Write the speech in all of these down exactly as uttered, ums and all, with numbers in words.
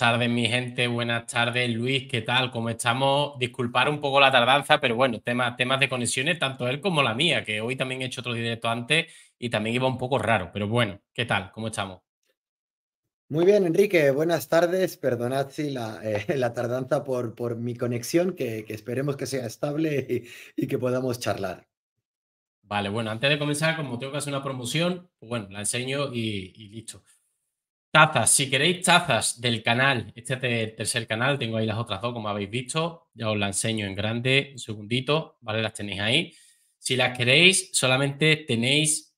tardes, mi gente. Buenas tardes, Luis. ¿Qué tal? ¿Cómo estamos? Disculpar un poco la tardanza, pero bueno, temas, temas de conexiones, tanto él como la mía, que hoy también he hecho otro directo antes y también iba un poco raro. Pero bueno, ¿qué tal? ¿Cómo estamos? Muy bien, Enrique. Buenas tardes. Perdonad si la, eh, la tardanza por, por mi conexión, que, que esperemos que sea estable y, y que podamos charlar. Vale, bueno, antes de comenzar, como tengo que hacer una promoción, pues bueno, la enseño y, y listo. Tazas, si queréis tazas del canal, este es el tercer canal, tengo ahí las otras dos, como habéis visto, ya os la enseño en grande, un segundito, ¿vale? Las tenéis ahí. Si las queréis, solamente tenéis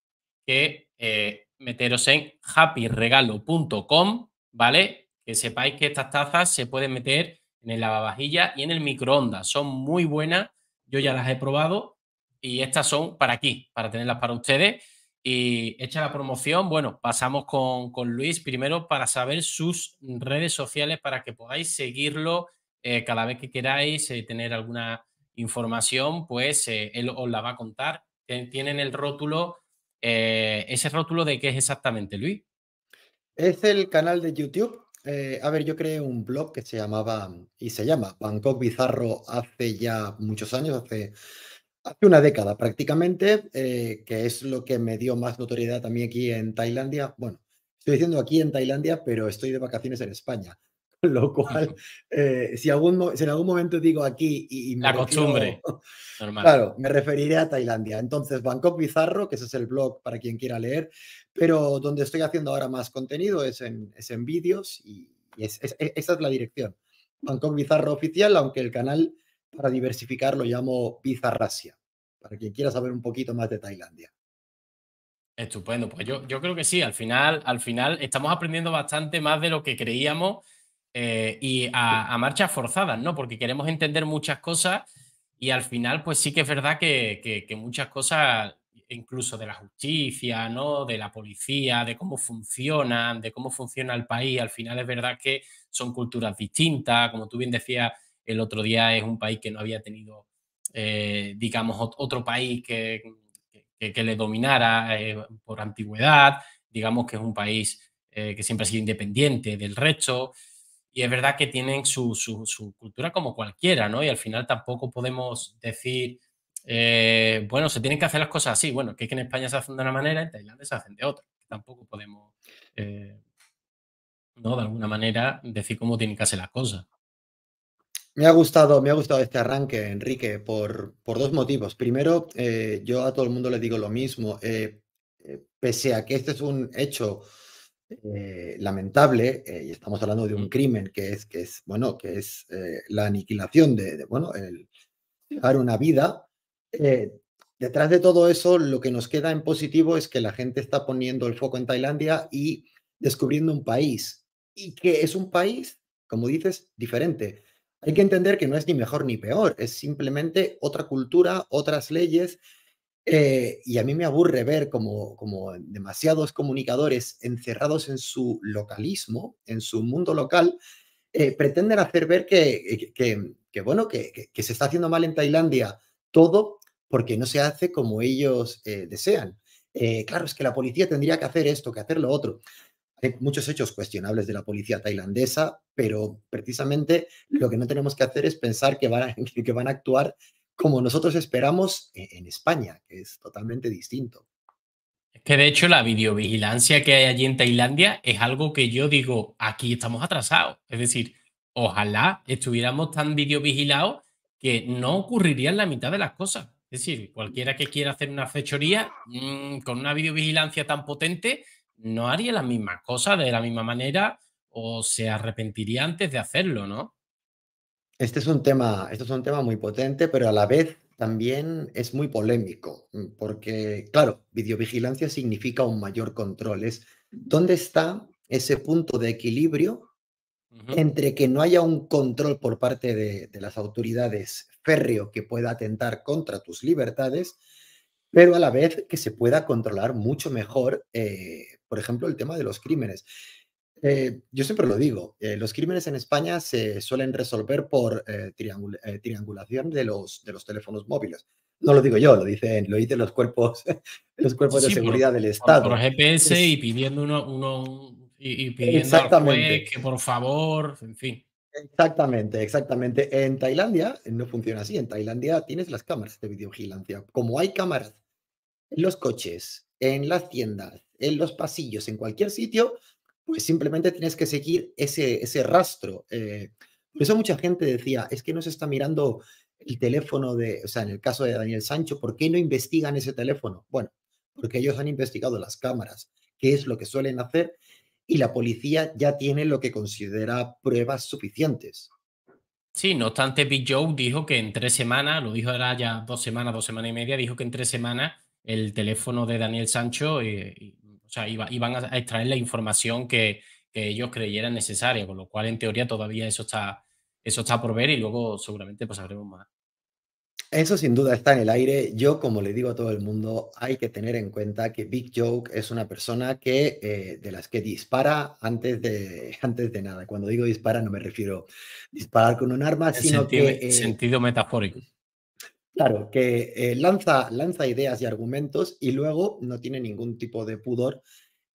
que eh, meteros en happy regalo punto com, ¿vale? Que sepáis que estas tazas se pueden meter en el lavavajillas y en el microondas, son muy buenas, yo ya las he probado y estas son para aquí, para tenerlas para ustedes. Y hecha la promoción, bueno, pasamos con, con Luis primero para saber sus redes sociales para que podáis seguirlo eh, cada vez que queráis eh, tener alguna información, pues eh, él os la va a contar. Tienen el rótulo, eh, ¿ese rótulo de qué es exactamente, Luis? Es el canal de YouTube. Eh, a ver, yo creé un blog que se llamaba y se llama Bangkok Bizarro hace ya muchos años, hace... Hace una década prácticamente, eh, que es lo que me dio más notoriedad también aquí en Tailandia. Bueno, estoy diciendo aquí en Tailandia, pero estoy de vacaciones en España. Con lo cual, eh, si, algún, si en algún momento digo aquí y... y me la refiero, costumbre. Normal. Claro, me referiré a Tailandia. Entonces, Bangkok Bizarro, que ese es el blog para quien quiera leer, pero donde estoy haciendo ahora más contenido es en, es en vídeos y, y es, es, esa es la dirección. Bangkok Bizarro oficial, aunque el canal... Para diversificar lo llamo Bizarrasia, para quien quiera saber un poquito más de Tailandia. Estupendo, pues yo, yo creo que sí, al final, al final estamos aprendiendo bastante más de lo que creíamos eh, y a, a marchas forzadas, ¿no? Porque queremos entender muchas cosas y al final pues sí que es verdad que, que, que muchas cosas, incluso de la justicia, ¿no? De la policía, de cómo funcionan, de cómo funciona el país, al final es verdad que son culturas distintas, como tú bien decías. El otro día es un país que no había tenido, eh, digamos, otro país que, que, que le dominara eh, por antigüedad. Digamos que es un país eh, que siempre ha sido independiente del resto. Y es verdad que tienen su, su, su cultura como cualquiera, ¿no? Y al final tampoco podemos decir, eh, bueno, se tienen que hacer las cosas así. Bueno, que es que en España se hacen de una manera, en Tailandia se hacen de otra. Tampoco podemos, eh, ¿no? De alguna manera, decir cómo tienen que hacer las cosas. Me ha gustado, me ha gustado este arranque, Enrique, por, por dos motivos. Primero, eh, yo a todo el mundo le digo lo mismo. Eh, eh, pese a que este es un hecho eh, lamentable, eh, y estamos hablando de un crimen que es, que es bueno, que es eh, la aniquilación de, de bueno, el dejar una vida. Eh, detrás de todo eso, lo que nos queda en positivo es que la gente está poniendo el foco en Tailandia y descubriendo un país. Y que es un país, como dices, diferente. Hay que entender que no es ni mejor ni peor, es simplemente otra cultura, otras leyes, eh, y a mí me aburre ver como, como demasiados comunicadores encerrados en su localismo, en su mundo local, eh, pretenden hacer ver que, que, que, que, bueno, que, que, que se está haciendo mal en Tailandia todo porque no se hace como ellos eh, desean. Eh, claro, es que la policía tendría que hacer esto, que hacer lo otro. Hay muchos hechos cuestionables de la policía tailandesa, pero precisamente lo que no tenemos que hacer es pensar que van a, que van a actuar como nosotros esperamos en España, que es totalmente distinto. Es que de hecho la videovigilancia que hay allí en Tailandia es algo que yo digo, aquí estamos atrasados. Es decir, ojalá estuviéramos tan videovigilados que no ocurrirían la mitad de las cosas. Es decir, cualquiera que quiera hacer una fechoría mmm, con una videovigilancia tan potente... no haría las mismas cosas de la misma manera o se arrepentiría antes de hacerlo, ¿no? Este es un tema, este es un tema muy potente, pero a la vez también es muy polémico, porque, claro, videovigilancia significa un mayor control. Es, ¿dónde está ese punto de equilibrio uh-huh. entre que no haya un control por parte de, de las autoridades férreo que pueda atentar contra tus libertades, pero a la vez que se pueda controlar mucho mejor, eh, por ejemplo, el tema de los crímenes? Eh, yo siempre lo digo, eh, los crímenes en España se suelen resolver por eh, triangul eh, triangulación de los, de los teléfonos móviles. No lo digo yo, lo dicen, lo dicen los cuerpos, los cuerpos sí, de seguridad por, del Estado. Por, por G P S es, y pidiendo uno, uno Y, y pidiendo al juez que por favor, en fin. Exactamente, exactamente. En Tailandia no funciona así. En Tailandia tienes las cámaras de videovigilancia. Como hay cámaras en los coches, en las tiendas, en los pasillos, en cualquier sitio, pues simplemente tienes que seguir ese, ese rastro. Eh, por eso mucha gente decía, es que no se está mirando el teléfono de, o sea, en el caso de Daniel Sancho, ¿por qué no investigan ese teléfono? Bueno, porque ellos han investigado las cámaras, que es lo que suelen hacer, y la policía ya tiene lo que considera pruebas suficientes. Sí, no obstante, Big Joe dijo que en tres semanas, lo dijo ahora ya dos semanas, dos semanas y media, dijo que en tres semanas el teléfono de Daniel Sancho, eh, y, o sea, iba, iban a extraer la información que, que ellos creyeran necesaria, con lo cual en teoría todavía eso está, eso está por ver y luego seguramente pues sabremos más. Eso sin duda está en el aire. Yo, como le digo a todo el mundo, hay que tener en cuenta que Big Joke es una persona que, eh, de las que dispara antes de, antes de nada. Cuando digo dispara no me refiero a disparar con un arma, en sino sentido, que... Eh, sentido metafórico. Claro, que eh, lanza, lanza ideas y argumentos y luego no tiene ningún tipo de pudor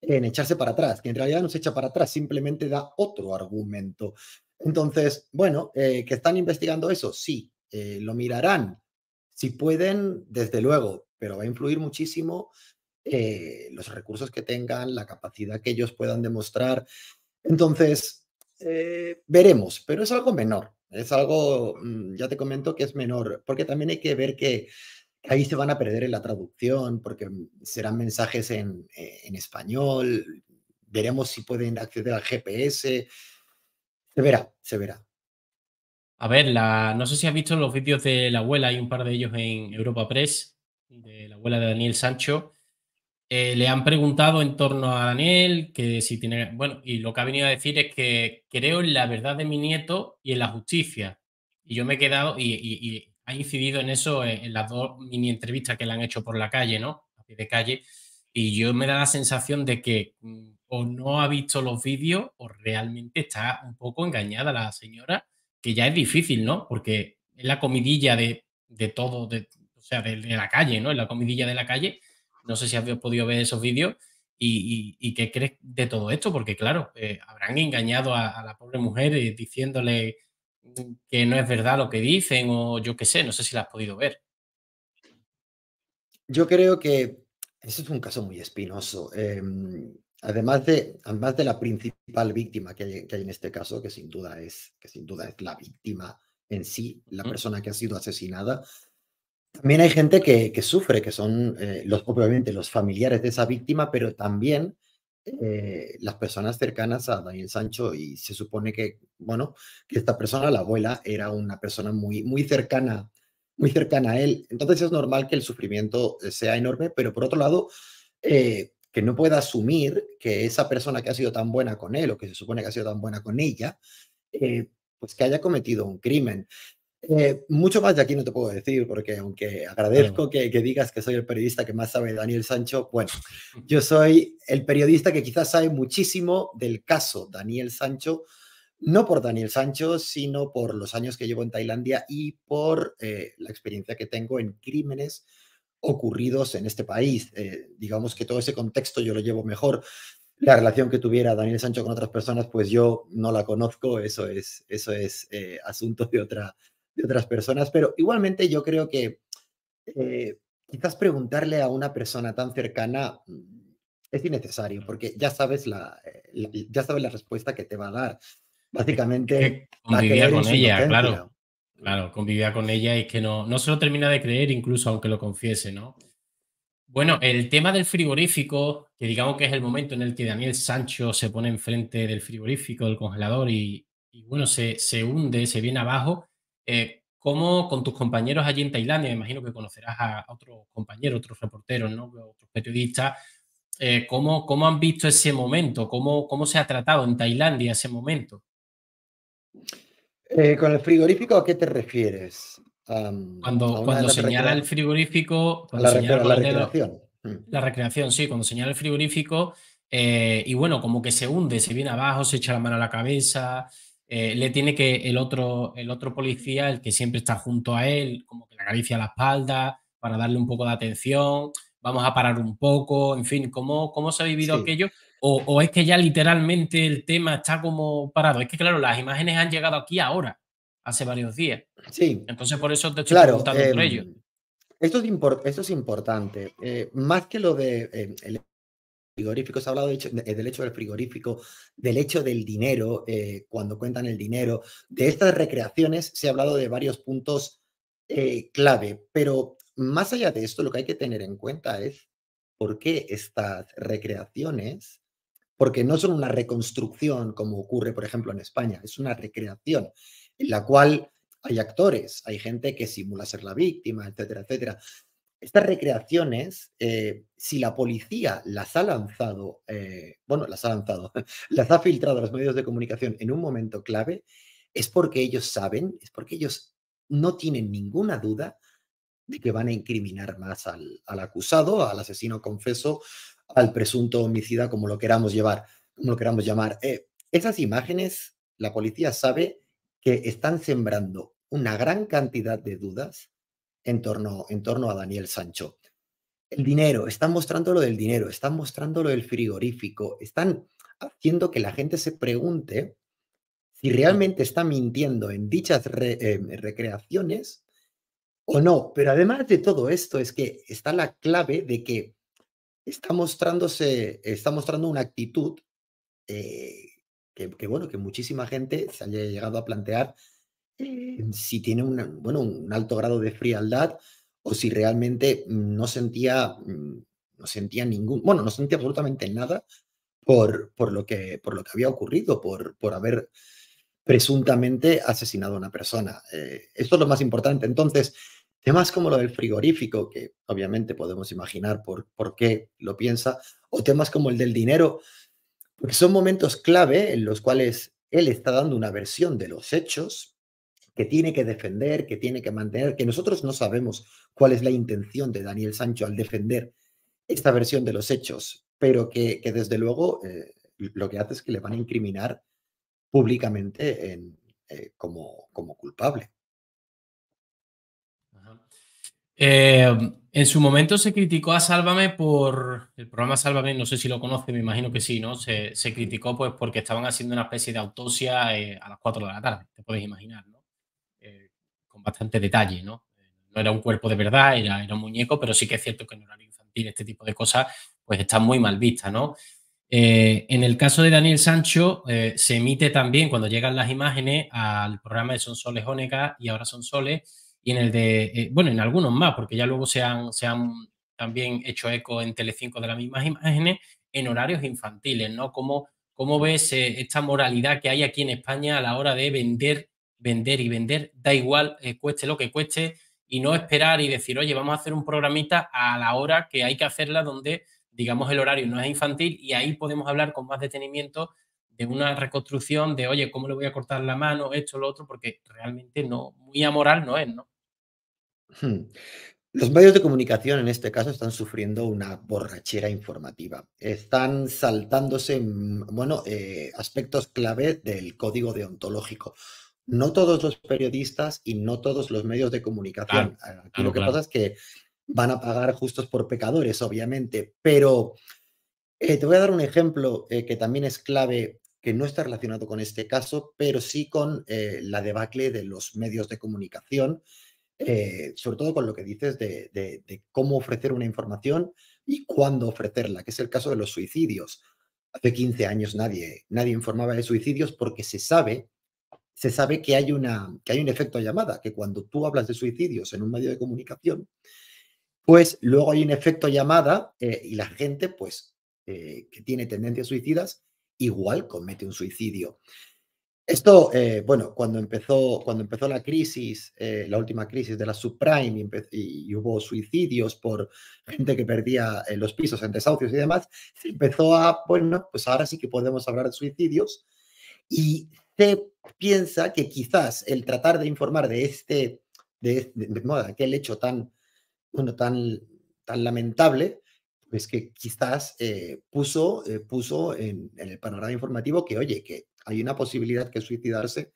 en echarse para atrás, que en realidad no se echa para atrás, simplemente da otro argumento. Entonces, bueno, eh, ¿que están investigando eso? Sí, eh, lo mirarán. Si pueden, desde luego, pero va a influir muchísimo eh, los recursos que tengan, la capacidad que ellos puedan demostrar. Entonces, eh, veremos, pero es algo menor. Es algo, ya te comento que es menor, porque también hay que ver que ahí se van a perder en la traducción, porque serán mensajes en, en español, veremos si pueden acceder al G P S. Se verá, se verá. A ver, la, no sé si has visto los vídeos de la abuela, hay un par de ellos en Europa Press, de la abuela de Daniel Sancho. Eh, le han preguntado en torno a Daniel que si tiene... Bueno, y lo que ha venido a decir es que creo en la verdad de mi nieto y en la justicia. Y yo me he quedado, y, y, y ha incidido en eso en, en las dos mini entrevistas que le han hecho por la calle, ¿no? A pie de calle. Y yo me da la sensación de que o no ha visto los vídeos o realmente está un poco engañada la señora. Que ya es difícil, ¿no? Porque es la comidilla de, de todo, de, o sea, de, de la calle, ¿no? Es la comidilla de la calle. No sé si habéis podido ver esos vídeos y, y, y qué crees de todo esto, porque claro, eh, habrán engañado a, a la pobre mujer eh, diciéndole que no es verdad lo que dicen o yo qué sé, no sé si la has podido ver. Yo creo que eso es un caso muy espinoso. Eh, Además de, además de la principal víctima que hay, que hay en este caso, que sin duda es, que sin duda es la víctima en sí, la persona que ha sido asesinada, también hay gente que, que sufre, que son eh, los, obviamente los familiares de esa víctima, pero también eh, las personas cercanas a Daniel Sancho. Y se supone que, bueno, que esta persona, la abuela, era una persona muy, muy cercana, muy cercana a él. Entonces es normal que el sufrimiento sea enorme, pero por otro lado... Eh, que no pueda asumir que esa persona que ha sido tan buena con él o que se supone que ha sido tan buena con ella, eh, pues que haya cometido un crimen. Eh, mucho más de aquí no te puedo decir, porque aunque agradezco que, que digas que soy el periodista que más sabe de Daniel Sancho, bueno, yo soy el periodista que quizás sabe muchísimo del caso Daniel Sancho, no por Daniel Sancho, sino por los años que llevo en Tailandia y por eh, la experiencia que tengo en crímenes ocurridos en este país. Eh, digamos que todo ese contexto yo lo llevo mejor. La relación que tuviera Daniel Sancho con otras personas, pues yo no la conozco, eso es, eso es eh, asunto de, otra, de otras personas, pero igualmente yo creo que eh, quizás preguntarle a una persona tan cercana es innecesario, porque ya sabes la, la, ya sabes la respuesta que te va a dar. Básicamente, convivía con ella, claro. Claro, convivía con ella y es que no, no se lo termina de creer, incluso aunque lo confiese, ¿no? Bueno, el tema del frigorífico, que digamos que es el momento en el que Daniel Sancho se pone enfrente del frigorífico, del congelador y, y bueno, se, se hunde, se viene abajo. Eh, ¿Cómo con tus compañeros allí en Tailandia? Me imagino que conocerás a otros compañeros, otros reporteros, ¿no? Otros periodistas. Eh, ¿cómo, ¿Cómo han visto ese momento? ¿Cómo, ¿Cómo se ha tratado en Tailandia ese momento? Eh, ¿Con el frigorífico a qué te refieres? Um, cuando cuando señala el frigorífico... Cuando la, señala la recreación. Dedo, la recreación, sí, cuando señala el frigorífico eh, y bueno, como que se hunde, se viene abajo, se echa la mano a la cabeza, eh, le tiene que el otro, el otro policía, el que siempre está junto a él, como que le acaricia la espalda para darle un poco de atención, vamos a parar un poco, en fin, ¿cómo, cómo se ha vivido sí. aquello? o, o es que ya literalmente el tema está como parado. Es que claro, las imágenes han llegado aquí ahora, hace varios días. Sí. Entonces por eso te estoy claro, preguntando eh, por ello. Esto es, import esto es importante. Eh, más que lo de eh, el frigorífico, se ha hablado de hecho, de, del hecho del frigorífico, del hecho del dinero, eh, cuando cuentan el dinero. De estas recreaciones se ha hablado de varios puntos eh, clave, pero más allá de esto, lo que hay que tener en cuenta es por qué estas recreaciones, porque no son una reconstrucción como ocurre, por ejemplo, en España, es una recreación en la cual hay actores, hay gente que simula ser la víctima, etcétera, etcétera. Estas recreaciones, eh, si la policía las ha lanzado, eh, bueno, las ha lanzado, las ha filtrado a los medios de comunicación en un momento clave, es porque ellos saben, es porque ellos no tienen ninguna duda de que van a incriminar más al, al acusado, al asesino confeso, al presunto homicida, como lo queramos llevar, como lo queramos llamar. Eh, esas imágenes, la policía sabe que están sembrando una gran cantidad de dudas en torno, en torno a Daniel Sancho. El dinero, están mostrando lo del dinero, están mostrando lo del frigorífico, están haciendo que la gente se pregunte si realmente está mintiendo en dichas re, eh, recreaciones o no. Pero además de todo esto es que está la clave de que está mostrándose, está mostrando una actitud eh, que, que, bueno, que muchísima gente se haya llegado a plantear eh, si tiene una, bueno, un alto grado de frialdad o si realmente no sentía, no sentía ningún, bueno, no sentía absolutamente nada por, por, lo, que, por lo que había ocurrido, por, por haber presuntamente asesinado a una persona. Eh, esto es lo más importante. Entonces, temas como lo del frigorífico, que obviamente podemos imaginar por, por qué lo piensa, o temas como el del dinero, porque son momentos clave en los cuales él está dando una versión de los hechos que tiene que defender, que tiene que mantener, que nosotros no sabemos cuál es la intención de Daniel Sancho al defender esta versión de los hechos, pero que, que desde luego eh, lo que hace es que le van a incriminar públicamente en, eh, como, como culpable. Eh, en su momento se criticó a Sálvame por el programa Sálvame, no sé si lo conoce, me imagino que sí, ¿no? Se, se criticó pues porque estaban haciendo una especie de autopsia eh, a las cuatro de la tarde, te puedes imaginar, ¿no? Eh, con bastante detalle, ¿no? Eh, no era un cuerpo de verdad, era, era un muñeco, pero sí que es cierto que en horario infantil este tipo de cosas pues están muy mal vistas, ¿no? Eh, en el caso de Daniel Sancho eh, se emite también cuando llegan las imágenes al programa de Sonsoles Ónega y ahora Sonsoles. Y en el de, eh, bueno, en algunos más, porque ya luego se han, se han también hecho eco en Telecinco de las mismas imágenes en horarios infantiles, ¿no? ¿Cómo, cómo ves eh, esta moralidad que hay aquí en España a la hora de vender, vender y vender? Da igual, eh, cueste lo que cueste, y no esperar y decir, oye, vamos a hacer un programita a la hora que hay que hacerla, donde, digamos, el horario no es infantil, y ahí podemos hablar con más detenimiento de una reconstrucción de, oye, ¿cómo le voy a cortar la mano? Esto, lo otro, porque realmente no, muy amoral no es, ¿no? Los medios de comunicación en este caso están sufriendo una borrachera informativa. Están saltándose, bueno, eh, aspectos clave del código deontológico. No todos los periodistas y no todos los medios de comunicación. Claro, Aquí claro, lo que claro. pasa es que van a pagar justos por pecadores, obviamente, pero eh, te voy a dar un ejemplo eh, que también es clave, que no está relacionado con este caso, pero sí con eh, la debacle de los medios de comunicación. Eh, sobre todo con lo que dices de, de, de cómo ofrecer una información y cuándo ofrecerla, que es el caso de los suicidios. Hace quince años nadie, nadie informaba de suicidios porque se sabe, se sabe que, hay una, que hay un efecto llamada, que cuando tú hablas de suicidios en un medio de comunicación, pues luego hay un efecto llamada eh, y la gente pues, eh, que tiene tendencias suicidas igual comete un suicidio. Esto, eh, bueno, cuando empezó, cuando empezó la crisis, eh, la última crisis de la subprime y, y hubo suicidios por gente que perdía eh, los pisos en desahucios y demás, se empezó a, bueno, pues ahora sí que podemos hablar de suicidios y se piensa que quizás el tratar de informar de este, de, de, de, de aquel hecho tan, bueno, tan, tan lamentable, pues que quizás eh, puso, eh, puso en, en el panorama informativo que, oye, que hay una posibilidad que suicidarse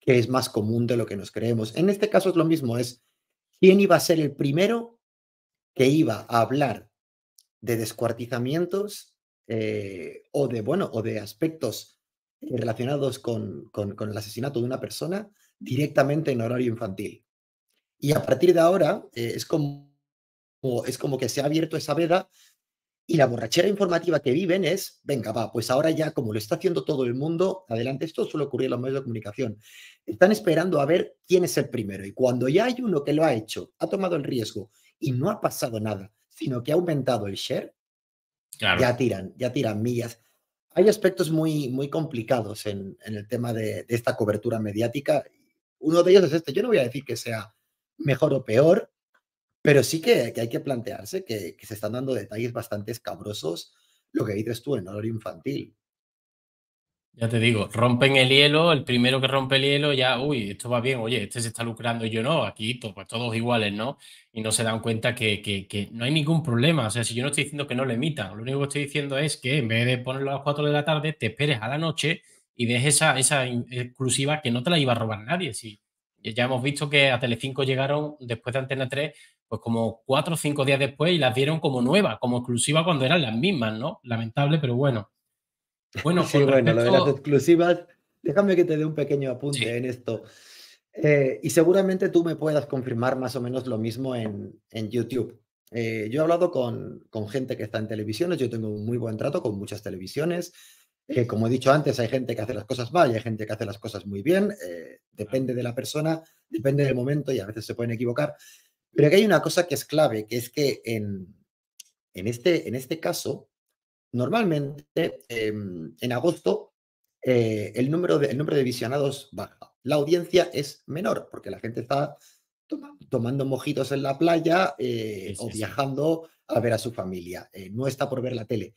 que es más común de lo que nos creemos. En este caso es lo mismo, es quién iba a ser el primero que iba a hablar de descuartizamientos eh, o de, bueno, o de aspectos relacionados con, con, con el asesinato de una persona directamente en horario infantil. Y a partir de ahora eh, es, como, es como que se ha abierto esa veda y la borrachera informativa que viven es, venga, va, pues ahora ya como lo está haciendo todo el mundo, adelante. Esto suele ocurrir en los medios de comunicación. Están esperando a ver quién es el primero y cuando ya hay uno que lo ha hecho, ha tomado el riesgo y no ha pasado nada, sino que ha aumentado el share, claro, ya tiran, ya tiran millas. Hay aspectos muy, muy complicados en, en el tema de, de esta cobertura mediática. Uno de ellos es este. Yo no voy a decir que sea mejor o peor, pero sí que, que hay que plantearse que, que se están dando detalles bastante escabrosos, lo que dices tú, en horario infantil. Ya te digo, rompen el hielo, el primero que rompe el hielo ya, uy, esto va bien, oye, este se está lucrando y yo no, aquí pues todos iguales, ¿no? Y no se dan cuenta que, que, que no hay ningún problema. O sea, si yo no estoy diciendo que no le emitan, lo único que estoy diciendo es que en vez de ponerlo a las cuatro de la tarde, te esperes a la noche y dejes esa, esa exclusiva que no te la iba a robar nadie. Sí, ya hemos visto que a Telecinco llegaron después de Antena tres, pues como cuatro o cinco días después y las dieron como nuevas, como exclusiva cuando eran las mismas, ¿no? Lamentable, pero bueno. Bueno, sí, bueno, respecto... lo de las exclusivas, déjame que te dé un pequeño apunte, sí, en esto. Eh, y seguramente tú me puedas confirmar más o menos lo mismo en, en YouTube. Eh, yo he hablado con, con gente que está en televisiones, yo tengo un muy buen trato con muchas televisiones. Eh, como he dicho antes, hay gente que hace las cosas mal y hay gente que hace las cosas muy bien. Eh, depende de la persona, depende del momento y a veces se pueden equivocar. Pero aquí hay una cosa que es clave, que es que en, en, este, en este caso... Normalmente, eh, en agosto, eh, el, número de, el número de visionados baja. La audiencia es menor porque la gente está toma, tomando mojitos en la playa eh, sí, sí, o viajando sí. a ver a su familia. Eh, no está por ver la tele.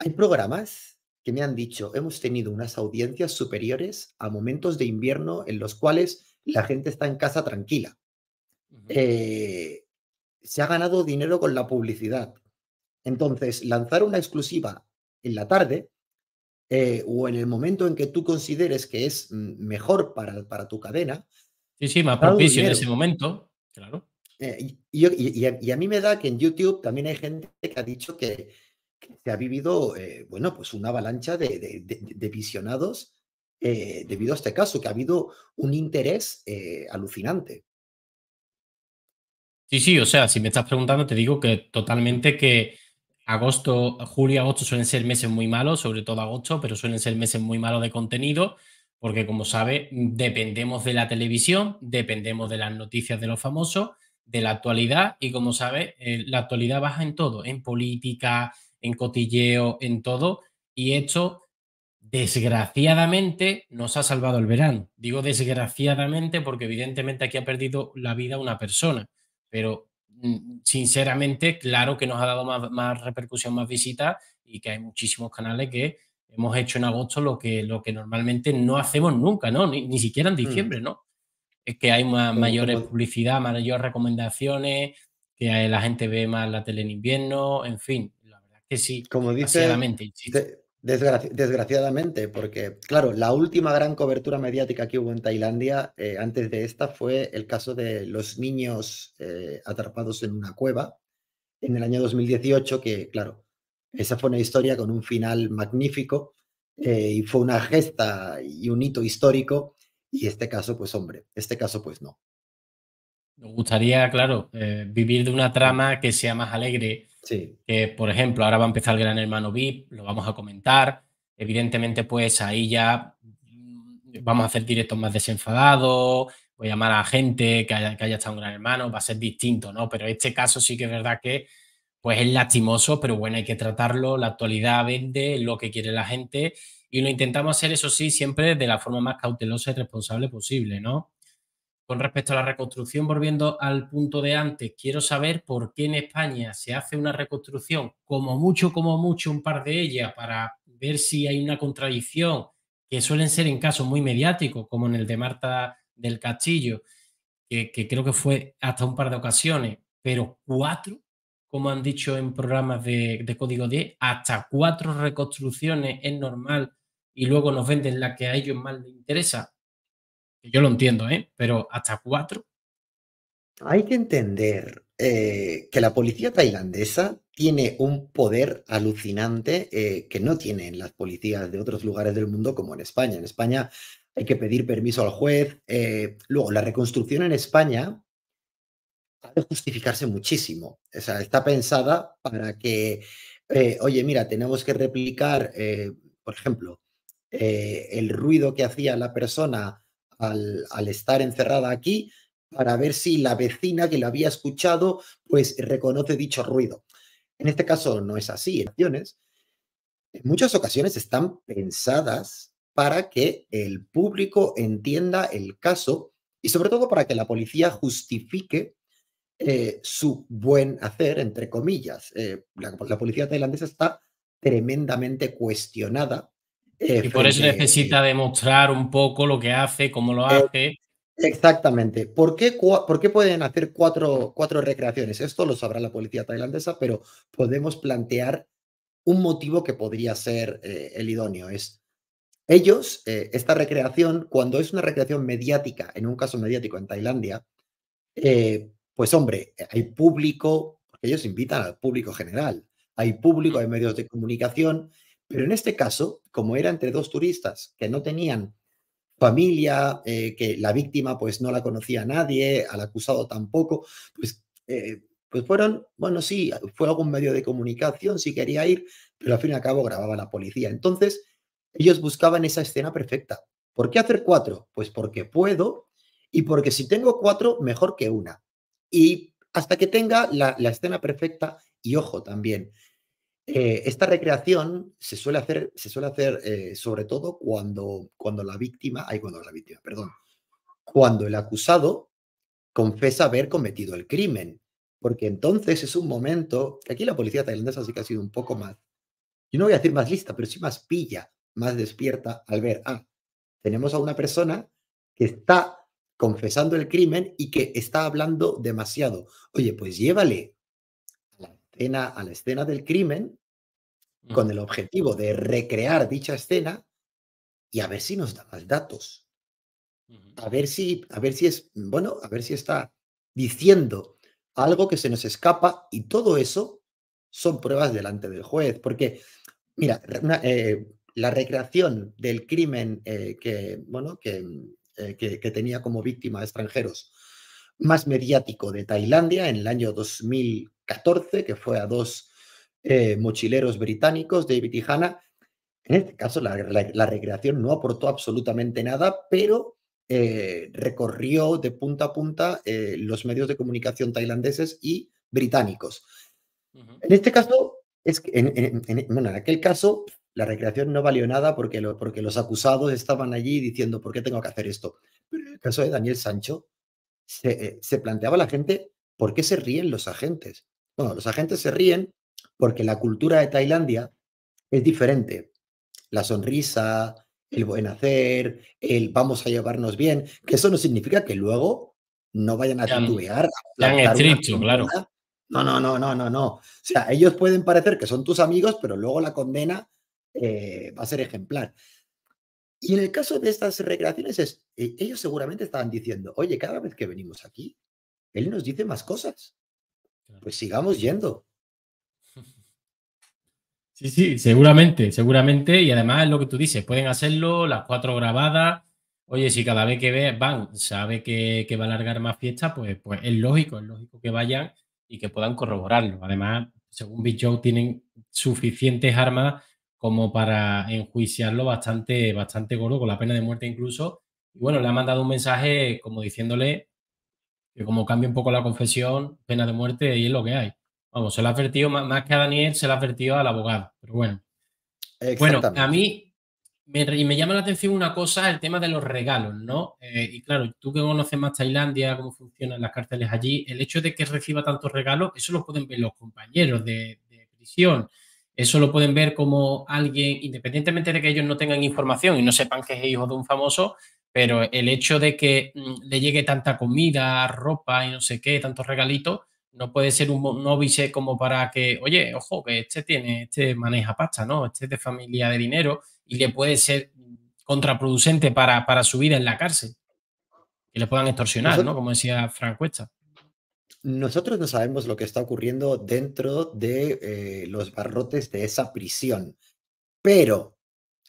Hay programas que me han dicho, hemos tenido unas audiencias superiores a momentos de invierno en los cuales la gente está en casa tranquila. Uh-huh. eh, se ha ganado dinero con la publicidad. Entonces, lanzar una exclusiva en la tarde eh, o en el momento en que tú consideres que es mejor para, para tu cadena. Sí, sí, más propicio en ese momento, claro. Eh, y, y, y, a, y a mí me da que en YouTube también hay gente que ha dicho que, que se ha vivido, eh, bueno, pues una avalancha de, de, de, de visionados eh, debido a este caso, que ha habido un interés eh, alucinante. Sí, sí, o sea, si me estás preguntando, te digo que totalmente que... Agosto, julio y agosto suelen ser meses muy malos, sobre todo agosto, pero suelen ser meses muy malos de contenido porque, como sabe, dependemos de la televisión, dependemos de las noticias de los famosos, de la actualidad y, como sabe, eh, la actualidad baja en todo, en política, en cotilleo, en todo. Y esto, desgraciadamente, nos ha salvado el verano. Digo desgraciadamente porque, evidentemente, aquí ha perdido la vida una persona, pero... Sinceramente, claro que nos ha dado más, más repercusión, más visitas y que hay muchísimos canales que hemos hecho en agosto lo que, lo que normalmente no hacemos nunca, ¿no? Ni, ni siquiera en diciembre, ¿no? Es que hay más, mayores publicidad, mayores recomendaciones, que la gente ve más la tele en invierno, en fin, la verdad que sí. Como dice, de, desgraci desgraciadamente, porque claro, la última gran cobertura mediática que hubo en Tailandia eh, antes de esta fue el caso de los niños eh, atrapados en una cueva en el año dos mil dieciocho, que claro, esa fue una historia con un final magnífico eh, y fue una gesta y un hito histórico, y este caso pues hombre, este caso pues no. Nos gustaría, claro, eh, vivir de una trama que sea más alegre. Sí. Que, por ejemplo, ahora va a empezar el Gran Hermano V I P, lo vamos a comentar. Evidentemente, pues ahí ya vamos a hacer directos más desenfadados, voy a llamar a gente que haya, que haya estado un Gran Hermano, va a ser distinto, ¿no? Pero este caso sí que es verdad que pues es lastimoso, pero bueno, hay que tratarlo, la actualidad vende, lo que quiere la gente, y lo intentamos hacer, eso sí, siempre de la forma más cautelosa y responsable posible, ¿no? Con respecto a la reconstrucción, volviendo al punto de antes, quiero saber por qué en España se hace una reconstrucción, como mucho, como mucho, un par de ellas, para ver si hay una contradicción, que suelen ser en casos muy mediáticos, como en el de Marta del Castillo, que, que creo que fue hasta un par de ocasiones, pero cuatro, como han dicho en programas de, de Código diez, hasta cuatro reconstrucciones es normal y luego nos venden la que a ellos más les interesa. Yo lo entiendo, ¿eh? Pero hasta cuatro. Hay que entender eh, que la policía tailandesa tiene un poder alucinante eh, que no tienen las policías de otros lugares del mundo como en España. En España hay que pedir permiso al juez. Eh, luego, la reconstrucción en España ha de justificarse muchísimo. O sea, está pensada para que, eh, oye, mira, tenemos que replicar, eh, por ejemplo, eh, el ruido que hacía la persona al, al estar encerrada aquí, para ver si la vecina que la había escuchado pues reconoce dicho ruido. En este caso no es así. En ocasiones, en muchas ocasiones están pensadas para que el público entienda el caso y sobre todo para que la policía justifique eh, su buen hacer, entre comillas. Eh, la, la policía tailandesa está tremendamente cuestionada. Eh, y por eso necesita eh, demostrar un poco lo que hace, cómo lo eh, hace. Exactamente. ¿Por qué, ¿Por qué pueden hacer cuatro, cuatro recreaciones? Esto lo sabrá la policía tailandesa, pero podemos plantear un motivo que podría ser eh, el idóneo. Es ellos, eh, esta recreación, cuando es una recreación mediática, en un caso mediático en Tailandia, eh, pues hombre, hay público, porque ellos invitan al público general, hay público, hay medios de comunicación, pero en este caso, como era entre dos turistas que no tenían familia, eh, que la víctima pues no la conocía a nadie, al acusado tampoco, pues, eh, pues fueron, bueno, sí, fue algún medio de comunicación, sí quería ir, pero al fin y al cabo grababa la policía. Entonces, ellos buscaban esa escena perfecta. ¿Por qué hacer cuatro? Pues porque puedo y porque si tengo cuatro, mejor que una. Y hasta que tenga la, la escena perfecta. Y ojo también, eh, esta recreación se suele hacer, se suele hacer eh, sobre todo cuando, cuando la víctima, ay, cuando la víctima, perdón, cuando el acusado confesa haber cometido el crimen. Porque entonces es un momento, que aquí la policía tailandesa sí que ha sido un poco más, yo no voy a decir más lista, pero sí más pilla, más despierta al ver, ah, tenemos a una persona que está confesando el crimen y que está hablando demasiado. Oye, pues llévale a la escena, a la escena del crimen con el objetivo de recrear dicha escena y a ver si nos da más datos. A ver si, a ver si es, bueno, a ver si está diciendo algo que se nos escapa y todo eso son pruebas delante del juez. Porque, mira, una, eh, la recreación del crimen eh, que, bueno, que, eh, que, que tenía como víctima a extranjeros más mediático de Tailandia en el año dos mil catorce, que fue a dos eh, mochileros británicos, David y Hannah. En este caso la, la, la recreación no aportó absolutamente nada, pero eh, recorrió de punta a punta eh, los medios de comunicación tailandeses y británicos. Uh-huh. En este caso, es que, en, en, en, bueno, en aquel caso... La recreación no valió nada porque, lo, porque los acusados estaban allí diciendo ¿por qué tengo que hacer esto? Pero en el caso de Daniel Sancho se, eh, se planteaba la gente ¿por qué se ríen los agentes? Bueno, los agentes se ríen porque la cultura de Tailandia es diferente. La sonrisa, el buen hacer, el vamos a llevarnos bien, que eso no significa que luego no vayan a titubear. Tan estricto, claro. No, no, no, no, no, no. O sea, ellos pueden parecer que son tus amigos, pero luego la condena Eh, va a ser ejemplar. Y en el caso de estas recreaciones es, eh, ellos seguramente estaban diciendo, oye, cada vez que venimos aquí él nos dice más cosas, pues sigamos yendo. Sí, sí, seguramente, seguramente. Y además es lo que tú dices, pueden hacerlo las cuatro grabadas. Oye, si cada vez que ve, van, sabe que, que va a alargar más fiestas, pues, pues es lógico, es lógico que vayan y que puedan corroborarlo. Además, según Big Joe, tienen suficientes armas como para enjuiciarlo bastante, bastante gordo, con la pena de muerte incluso. Y bueno, le ha mandado un mensaje como diciéndole que como cambia un poco la confesión, pena de muerte y es lo que hay. Vamos, se lo ha advertido, más que a Daniel, se lo ha advertido al abogado. Pero bueno, bueno, a mí me, me llama la atención una cosa, el tema de los regalos, ¿no? Eh, y claro, tú que conoces más Tailandia, cómo funcionan las cárceles allí, el hecho de que reciba tantos regalos, eso lo pueden ver los compañeros de, de prisión. Eso lo pueden ver como alguien, independientemente de que ellos no tengan información y no sepan que es hijo de un famoso, pero el hecho de que le llegue tanta comida, ropa y no sé qué, tantos regalitos, no puede ser un novice como para que, oye, ojo, que este tiene, este maneja pasta, ¿no? Este es de familia de dinero y le puede ser contraproducente para, para su vida en la cárcel. Que le puedan extorsionar, ¿no? Como decía Frank Cuesta. Nosotros no sabemos lo que está ocurriendo dentro de eh, los barrotes de esa prisión, pero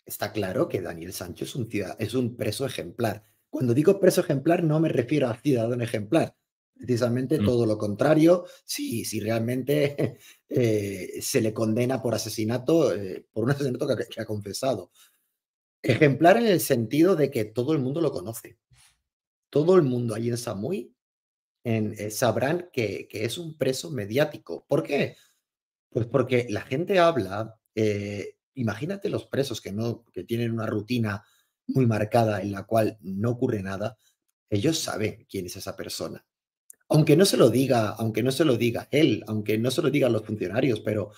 está claro que Daniel Sancho es un, es un preso ejemplar. Cuando digo preso ejemplar no me refiero a ciudadano ejemplar, precisamente mm. todo lo contrario, si, si realmente eh, se le condena por asesinato, eh, por un asesinato que, que ha confesado. Ejemplar en el sentido de que todo el mundo lo conoce. Todo el mundo allí en Samui en, eh, sabrán que, que es un preso mediático. ¿Por qué? Pues porque la gente habla, eh, imagínate los presos que, no, que tienen una rutina muy marcada en la cual no ocurre nada, ellos saben quién es esa persona. Aunque no se lo diga, aunque no se lo diga él, aunque no se lo digan los funcionarios, pero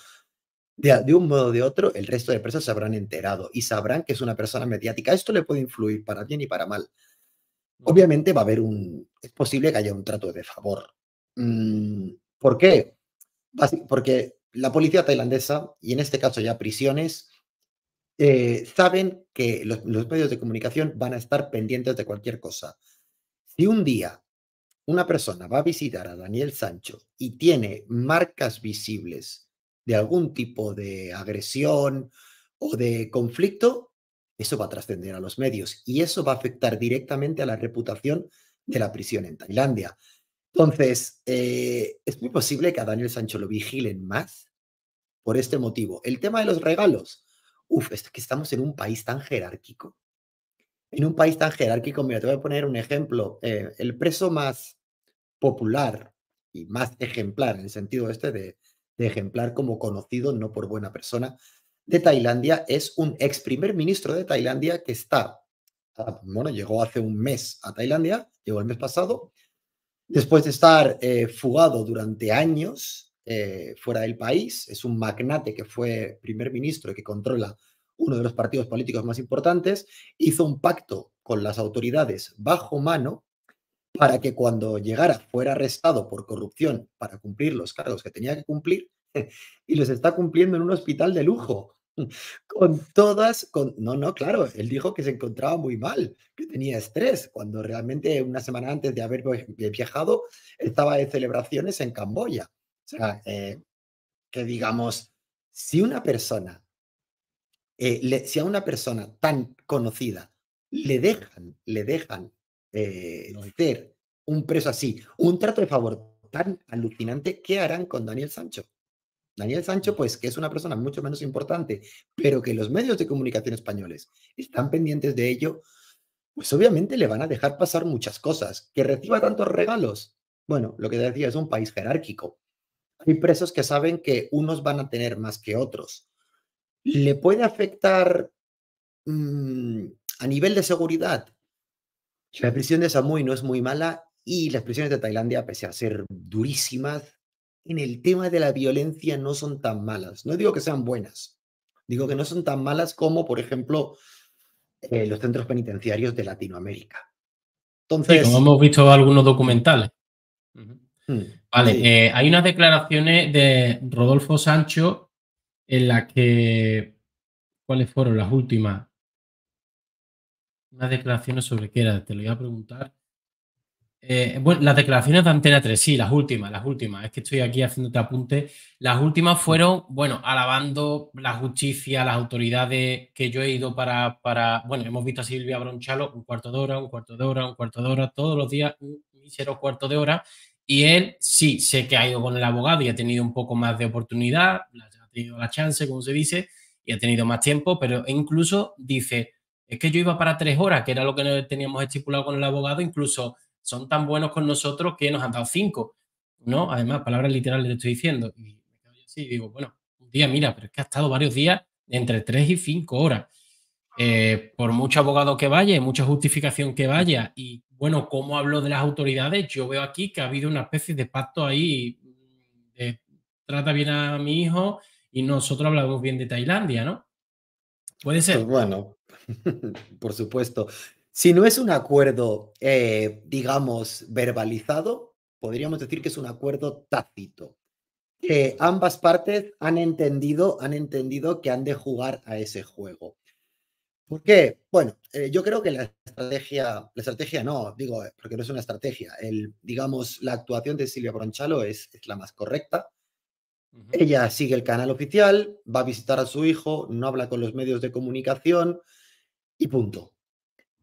de, de un modo o de otro el resto de presos se habrán enterado y sabrán que es una persona mediática. Esto le puede influir para bien y para mal. Obviamente va a haber un... Es posible que haya un trato de favor. ¿Por qué? Porque la policía tailandesa, y en este caso ya prisiones, Eh, saben que los, los medios de comunicación van a estar pendientes de cualquier cosa. Si un día una persona va a visitar a Daniel Sancho y tiene marcas visibles de algún tipo de agresión o de conflicto, eso va a trascender a los medios y eso va a afectar directamente a la reputación de la prisión en Tailandia. Entonces, eh, es muy posible que a Daniel Sancho lo vigilen más por este motivo. El tema de los regalos. Uf, es que estamos en un país tan jerárquico. En un país tan jerárquico, mira, te voy a poner un ejemplo. Eh, el preso más popular y más ejemplar, en el sentido este de, de ejemplar como conocido, no por buena persona, de Tailandia, es un ex primer ministro de Tailandia que está, bueno, llegó hace un mes a Tailandia, llegó el mes pasado, después de estar eh, fugado durante años, Eh, fuera del país. Es un magnate que fue primer ministro y que controla uno de los partidos políticos más importantes. Hizo un pacto con las autoridades bajo mano para que cuando llegara fuera arrestado por corrupción para cumplir los cargos que tenía que cumplir, y los está cumpliendo en un hospital de lujo. Con todas, con... no, no, claro, él dijo que se encontraba muy mal, que tenía estrés, cuando realmente una semana antes de haber viajado estaba de celebraciones en Camboya. O sea, eh, que digamos, si una persona, eh, le, si a una persona tan conocida le dejan, le dejan eh, ser un preso así, un trato de favor tan alucinante, ¿qué harán con Daniel Sancho? Daniel Sancho, pues, que es una persona mucho menos importante, pero que los medios de comunicación españoles están pendientes de ello, pues obviamente le van a dejar pasar muchas cosas. ¿Que reciba tantos regalos? Bueno, lo que decía, es un país jerárquico. Hay presos que saben que unos van a tener más que otros. ¿Le puede afectar mmm, a nivel de seguridad? La prisión de Samui no es muy mala y las prisiones de Tailandia, pese a ser durísimas, en el tema de la violencia no son tan malas. No digo que sean buenas, digo que no son tan malas como, por ejemplo, eh, los centros penitenciarios de Latinoamérica. Entonces, sí, como hemos visto algunos documentales. Uh-huh. Vale, sí. eh, hay unas declaraciones de Rodolfo Sancho en las que... ¿Cuáles fueron las últimas? Unas declaraciones sobre qué era, te lo voy a preguntar. Eh, bueno, las declaraciones de Antena tres, sí, las últimas, las últimas. Es que estoy aquí haciéndote apunte. Las últimas fueron, bueno, alabando la justicia, las autoridades que yo he ido para... para bueno, hemos visto a Silvia Bronchalo un cuarto de hora, un cuarto de hora, un cuarto de hora, todos los días un mísero cuarto de hora. Y él sí, sé que ha ido con el abogado y ha tenido un poco más de oportunidad, ha tenido la chance, como se dice, y ha tenido más tiempo, pero incluso dice, es que yo iba para tres horas, que era lo que teníamos estipulado con el abogado, incluso son tan buenos con nosotros que nos han dado cinco, ¿no? Además, palabras literales le estoy diciendo. Y sí, digo, bueno, un día, mira, pero es que ha estado varios días entre tres y cinco horas. Eh, por mucho abogado que vaya, mucha justificación que vaya y, bueno, como hablo de las autoridades, yo veo aquí que ha habido una especie de pacto ahí de trata bien a mi hijo y nosotros hablamos bien de Tailandia, ¿no? Puede ser. Pues bueno, por supuesto. Si no es un acuerdo, eh, digamos, verbalizado, podríamos decir que es un acuerdo tácito. Eh, ambas partes han entendido, han entendido que han de jugar a ese juego. ¿Por qué? Bueno, eh, yo creo que la estrategia, la estrategia no, digo, porque no es una estrategia. El, digamos, la actuación de Silvia Bronchalo es, es la más correcta. Uh-huh. Ella sigue el canal oficial, va a visitar a su hijo, no habla con los medios de comunicación y punto.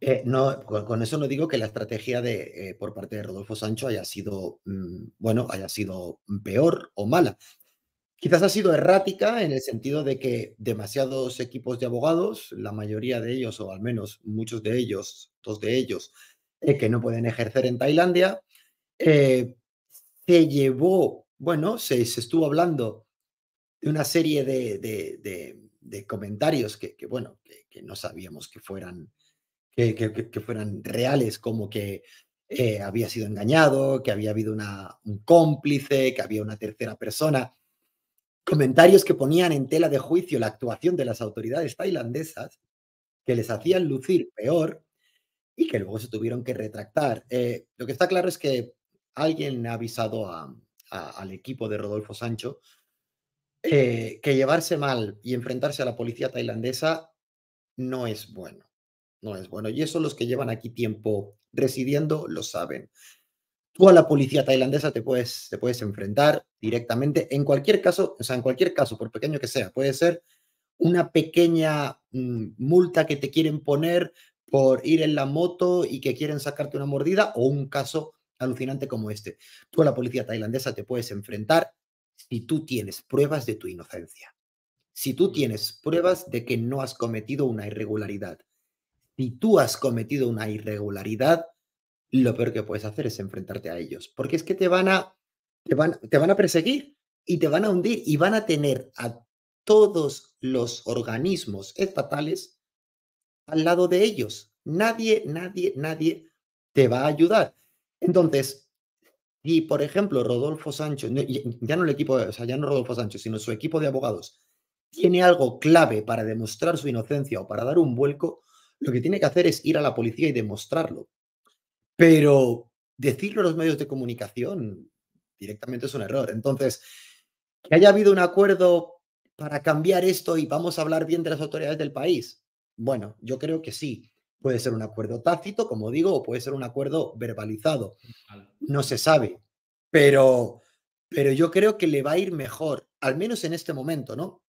Eh, no, con, con eso no digo que la estrategia de, eh, por parte de Rodolfo Sancho haya sido, mmm, bueno, haya sido peor o mala. Quizás ha sido errática en el sentido de que demasiados equipos de abogados, la mayoría de ellos, o al menos muchos de ellos, dos de ellos, eh, que no pueden ejercer en Tailandia, eh, se llevó, bueno, se, se estuvo hablando de una serie de, de, de, de comentarios que, que bueno, que, que no sabíamos que fueran, que, que, que fueran reales, como que eh, había sido engañado, que había habido una, un cómplice, que había una tercera persona. Comentarios que ponían en tela de juicio la actuación de las autoridades tailandesas, que les hacían lucir peor y que luego se tuvieron que retractar. Eh, lo que está claro es que alguien ha avisado a, a, al equipo de Rodolfo Sancho eh, que llevarse mal y enfrentarse a la policía tailandesa no es bueno. No es bueno. Y eso los que llevan aquí tiempo residiendo lo saben. Tú a la policía tailandesa te puedes, te puedes enfrentar directamente. En cualquier caso, o sea, en cualquier caso, por pequeño que sea, puede ser una pequeña mmm, multa que te quieren poner por ir en la moto y que quieren sacarte una mordida, o un caso alucinante como este. Tú a la policía tailandesa te puedes enfrentar si tú tienes pruebas de tu inocencia. Si tú tienes pruebas de que no has cometido una irregularidad. Si tú has cometido una irregularidad, lo peor que puedes hacer es enfrentarte a ellos, porque es que te van a, te van, te van a perseguir y te van a hundir y van a tener a todos los organismos estatales al lado de ellos. Nadie, nadie, nadie te va a ayudar. Entonces, si por ejemplo Rodolfo Sancho, ya no el equipo, o sea, ya no Rodolfo Sancho, sino su equipo de abogados, tiene algo clave para demostrar su inocencia o para dar un vuelco, lo que tiene que hacer es ir a la policía y demostrarlo. Pero decirlo a los medios de comunicación directamente es un error. Entonces, que haya habido un acuerdo para cambiar esto y vamos a hablar bien de las autoridades del país. Bueno, yo creo que sí. Puede ser un acuerdo tácito, como digo, o puede ser un acuerdo verbalizado. No se sabe. Pero, pero yo creo que le va a ir mejor, al menos en este momento, ¿no?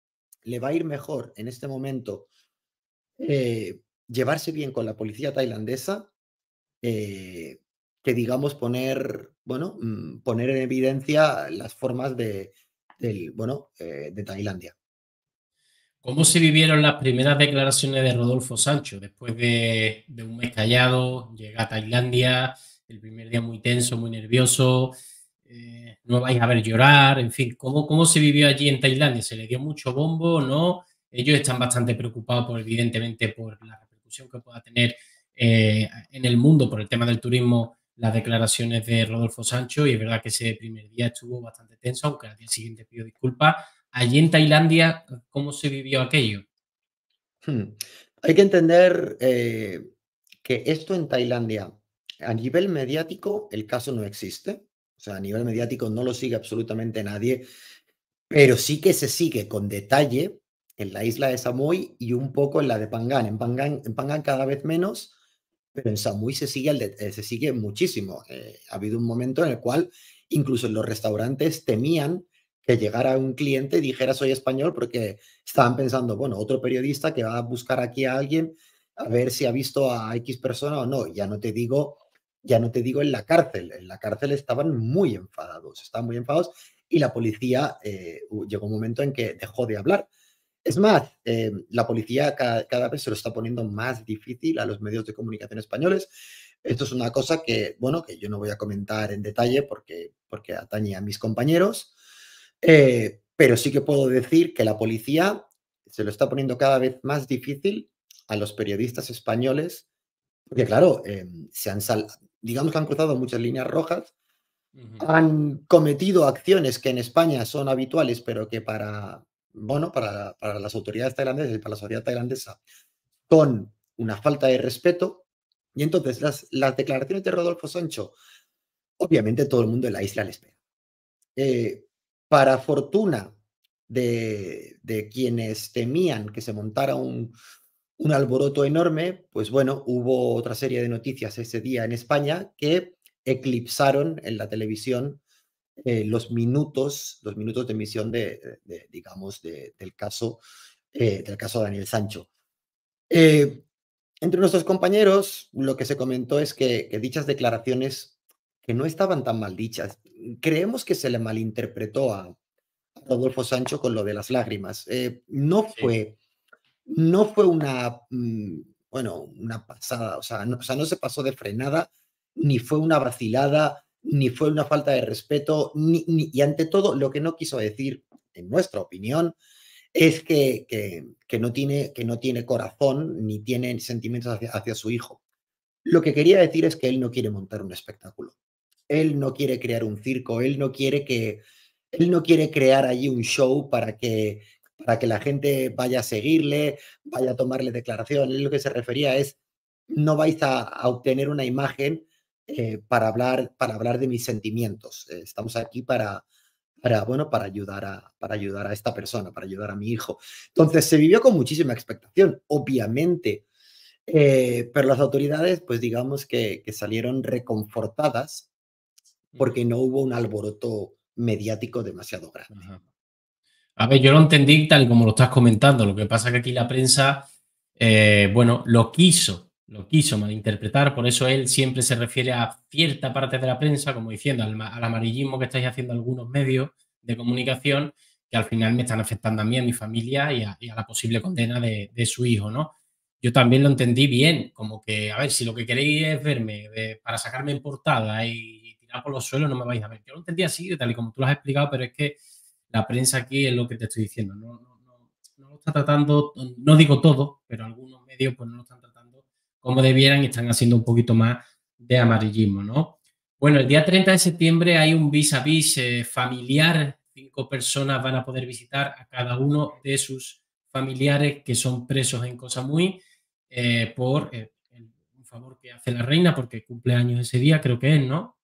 Le va a ir mejor en este momento eh, llevarse bien con la policía tailandesa Eh, que digamos poner, bueno, poner en evidencia las formas de, del, bueno, eh, de Tailandia. ¿Cómo se vivieron las primeras declaraciones de Rodolfo Sancho? Después de, de un mes callado, llega a Tailandia, el primer día muy tenso, muy nervioso, eh, no vais a ver llorar, en fin, ¿cómo, ¿cómo se vivió allí en Tailandia? ¿Se le dio mucho bombo, no? Ellos están bastante preocupados, por, evidentemente, por la repercusión que pueda tener Eh, en el mundo por el tema del turismo las declaraciones de Rodolfo Sancho, y es verdad que ese primer día estuvo bastante tenso, aunque al día siguiente pidió disculpas. Allí en Tailandia, ¿cómo se vivió aquello? Hmm. Hay que entender eh, que esto en Tailandia, a nivel mediático, el caso no existe. O sea, a nivel mediático no lo sigue absolutamente nadie, pero sí que se sigue con detalle en la isla de Samui y un poco en la de Phangan. En Phangan, en Phangan cada vez menos, pero en Samui se sigue, el de, se sigue muchísimo. Eh, ha habido un momento en el cual incluso los restaurantes temían que llegara un cliente y dijera soy español, porque estaban pensando, bueno, otro periodista que va a buscar aquí a alguien a ver si ha visto a X persona o no. Ya no te digo, ya no te digo en la cárcel. En la cárcel estaban muy enfadados, estaban muy enfadados y la policía eh, llegó un momento en que dejó de hablar. Es más, eh, la policía cada, cada vez se lo está poniendo más difícil a los medios de comunicación españoles. Esto es una cosa que, bueno, que yo no voy a comentar en detalle porque, porque atañe a mis compañeros, eh, pero sí que puedo decir que la policía se lo está poniendo cada vez más difícil a los periodistas españoles, porque claro, eh, se han sal- digamos que han cruzado muchas líneas rojas, uh-huh. Han cometido acciones que en España son habituales, pero que para... bueno, para, para las autoridades tailandesas y para la sociedad tailandesa son una falta de respeto. Y entonces las, las declaraciones de Rodolfo Sancho, obviamente todo el mundo en la isla les espera. Eh, para fortuna de, de quienes temían que se montara un, un alboroto enorme, pues bueno, hubo otra serie de noticias ese día en España que eclipsaron en la televisión eh, los minutos, los minutos de emisión de, de, de digamos, de, del caso, eh, del caso Daniel Sancho. Eh, entre nuestros compañeros, lo que se comentó es que, que dichas declaraciones que no estaban tan mal dichas, creemos que se le malinterpretó a Rodolfo Sancho con lo de las lágrimas. Eh, no fue. Sí. No fue una, bueno, una pasada, o sea, no, o sea, no se pasó de frenada, ni fue una vacilada, ni fue una falta de respeto, ni, ni, y ante todo, lo que no quiso decir, en nuestra opinión, es que, que, que, no, tiene, que no tiene corazón, ni tiene sentimientos hacia, hacia su hijo. Lo que quería decir es que él no quiere montar un espectáculo, él no quiere crear un circo, él no quiere, que, él no quiere crear allí un show para que... para que la gente vaya a seguirle, vaya a tomarle declaración. Lo que se refería es, no vais a, a obtener una imagen eh, para, hablar, para hablar de mis sentimientos. Eh, estamos aquí para, para, bueno, para, ayudar a, para ayudar a esta persona, para ayudar a mi hijo. Entonces, se vivió con muchísima expectación, obviamente. Eh, pero las autoridades, pues digamos que, que salieron reconfortadas porque no hubo un alboroto mediático demasiado grande. Ajá. A ver, yo lo entendí tal y como lo estás comentando. Lo que pasa es que aquí la prensa, eh, bueno, lo quiso, lo quiso malinterpretar. Por eso él siempre se refiere a cierta parte de la prensa, como diciendo al, al amarillismo que estáis haciendo algunos medios de comunicación, que al final me están afectando a mí, a mi familia y a, y a la posible condena de, de su hijo, ¿no? Yo también lo entendí bien, como que, a ver, si lo que queréis es verme de, para sacarme en portada y tirar por los suelos, no me vais a ver. Yo lo entendí así, tal y como tú lo has explicado, pero es que la prensa aquí es lo que te estoy diciendo, no, no, no, no lo está tratando, no digo todo, pero algunos medios pues no lo están tratando como debieran y están haciendo un poquito más de amarillismo, ¿no? Bueno, el día treinta de septiembre hay un vis a vis eh, familiar, cinco personas van a poder visitar a cada uno de sus familiares que son presos en Koh Samui eh, por eh, el, un favor que hace la reina porque cumple años ese día, creo que es, ¿no?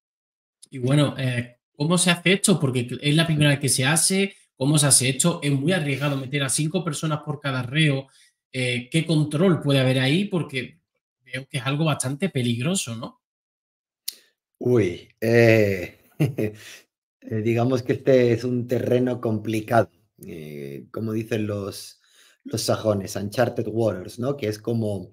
Y bueno... Eh, ¿Cómo se hace esto? Porque es la primera vez que se hace. ¿Cómo se hace esto? Es muy arriesgado meter a cinco personas por cada reo. Eh, ¿Qué control puede haber ahí? Porque veo que es algo bastante peligroso, ¿no? Uy, eh, digamos que este es un terreno complicado. Eh, como dicen los, los sajones, uncharted waters, ¿no? Que es como...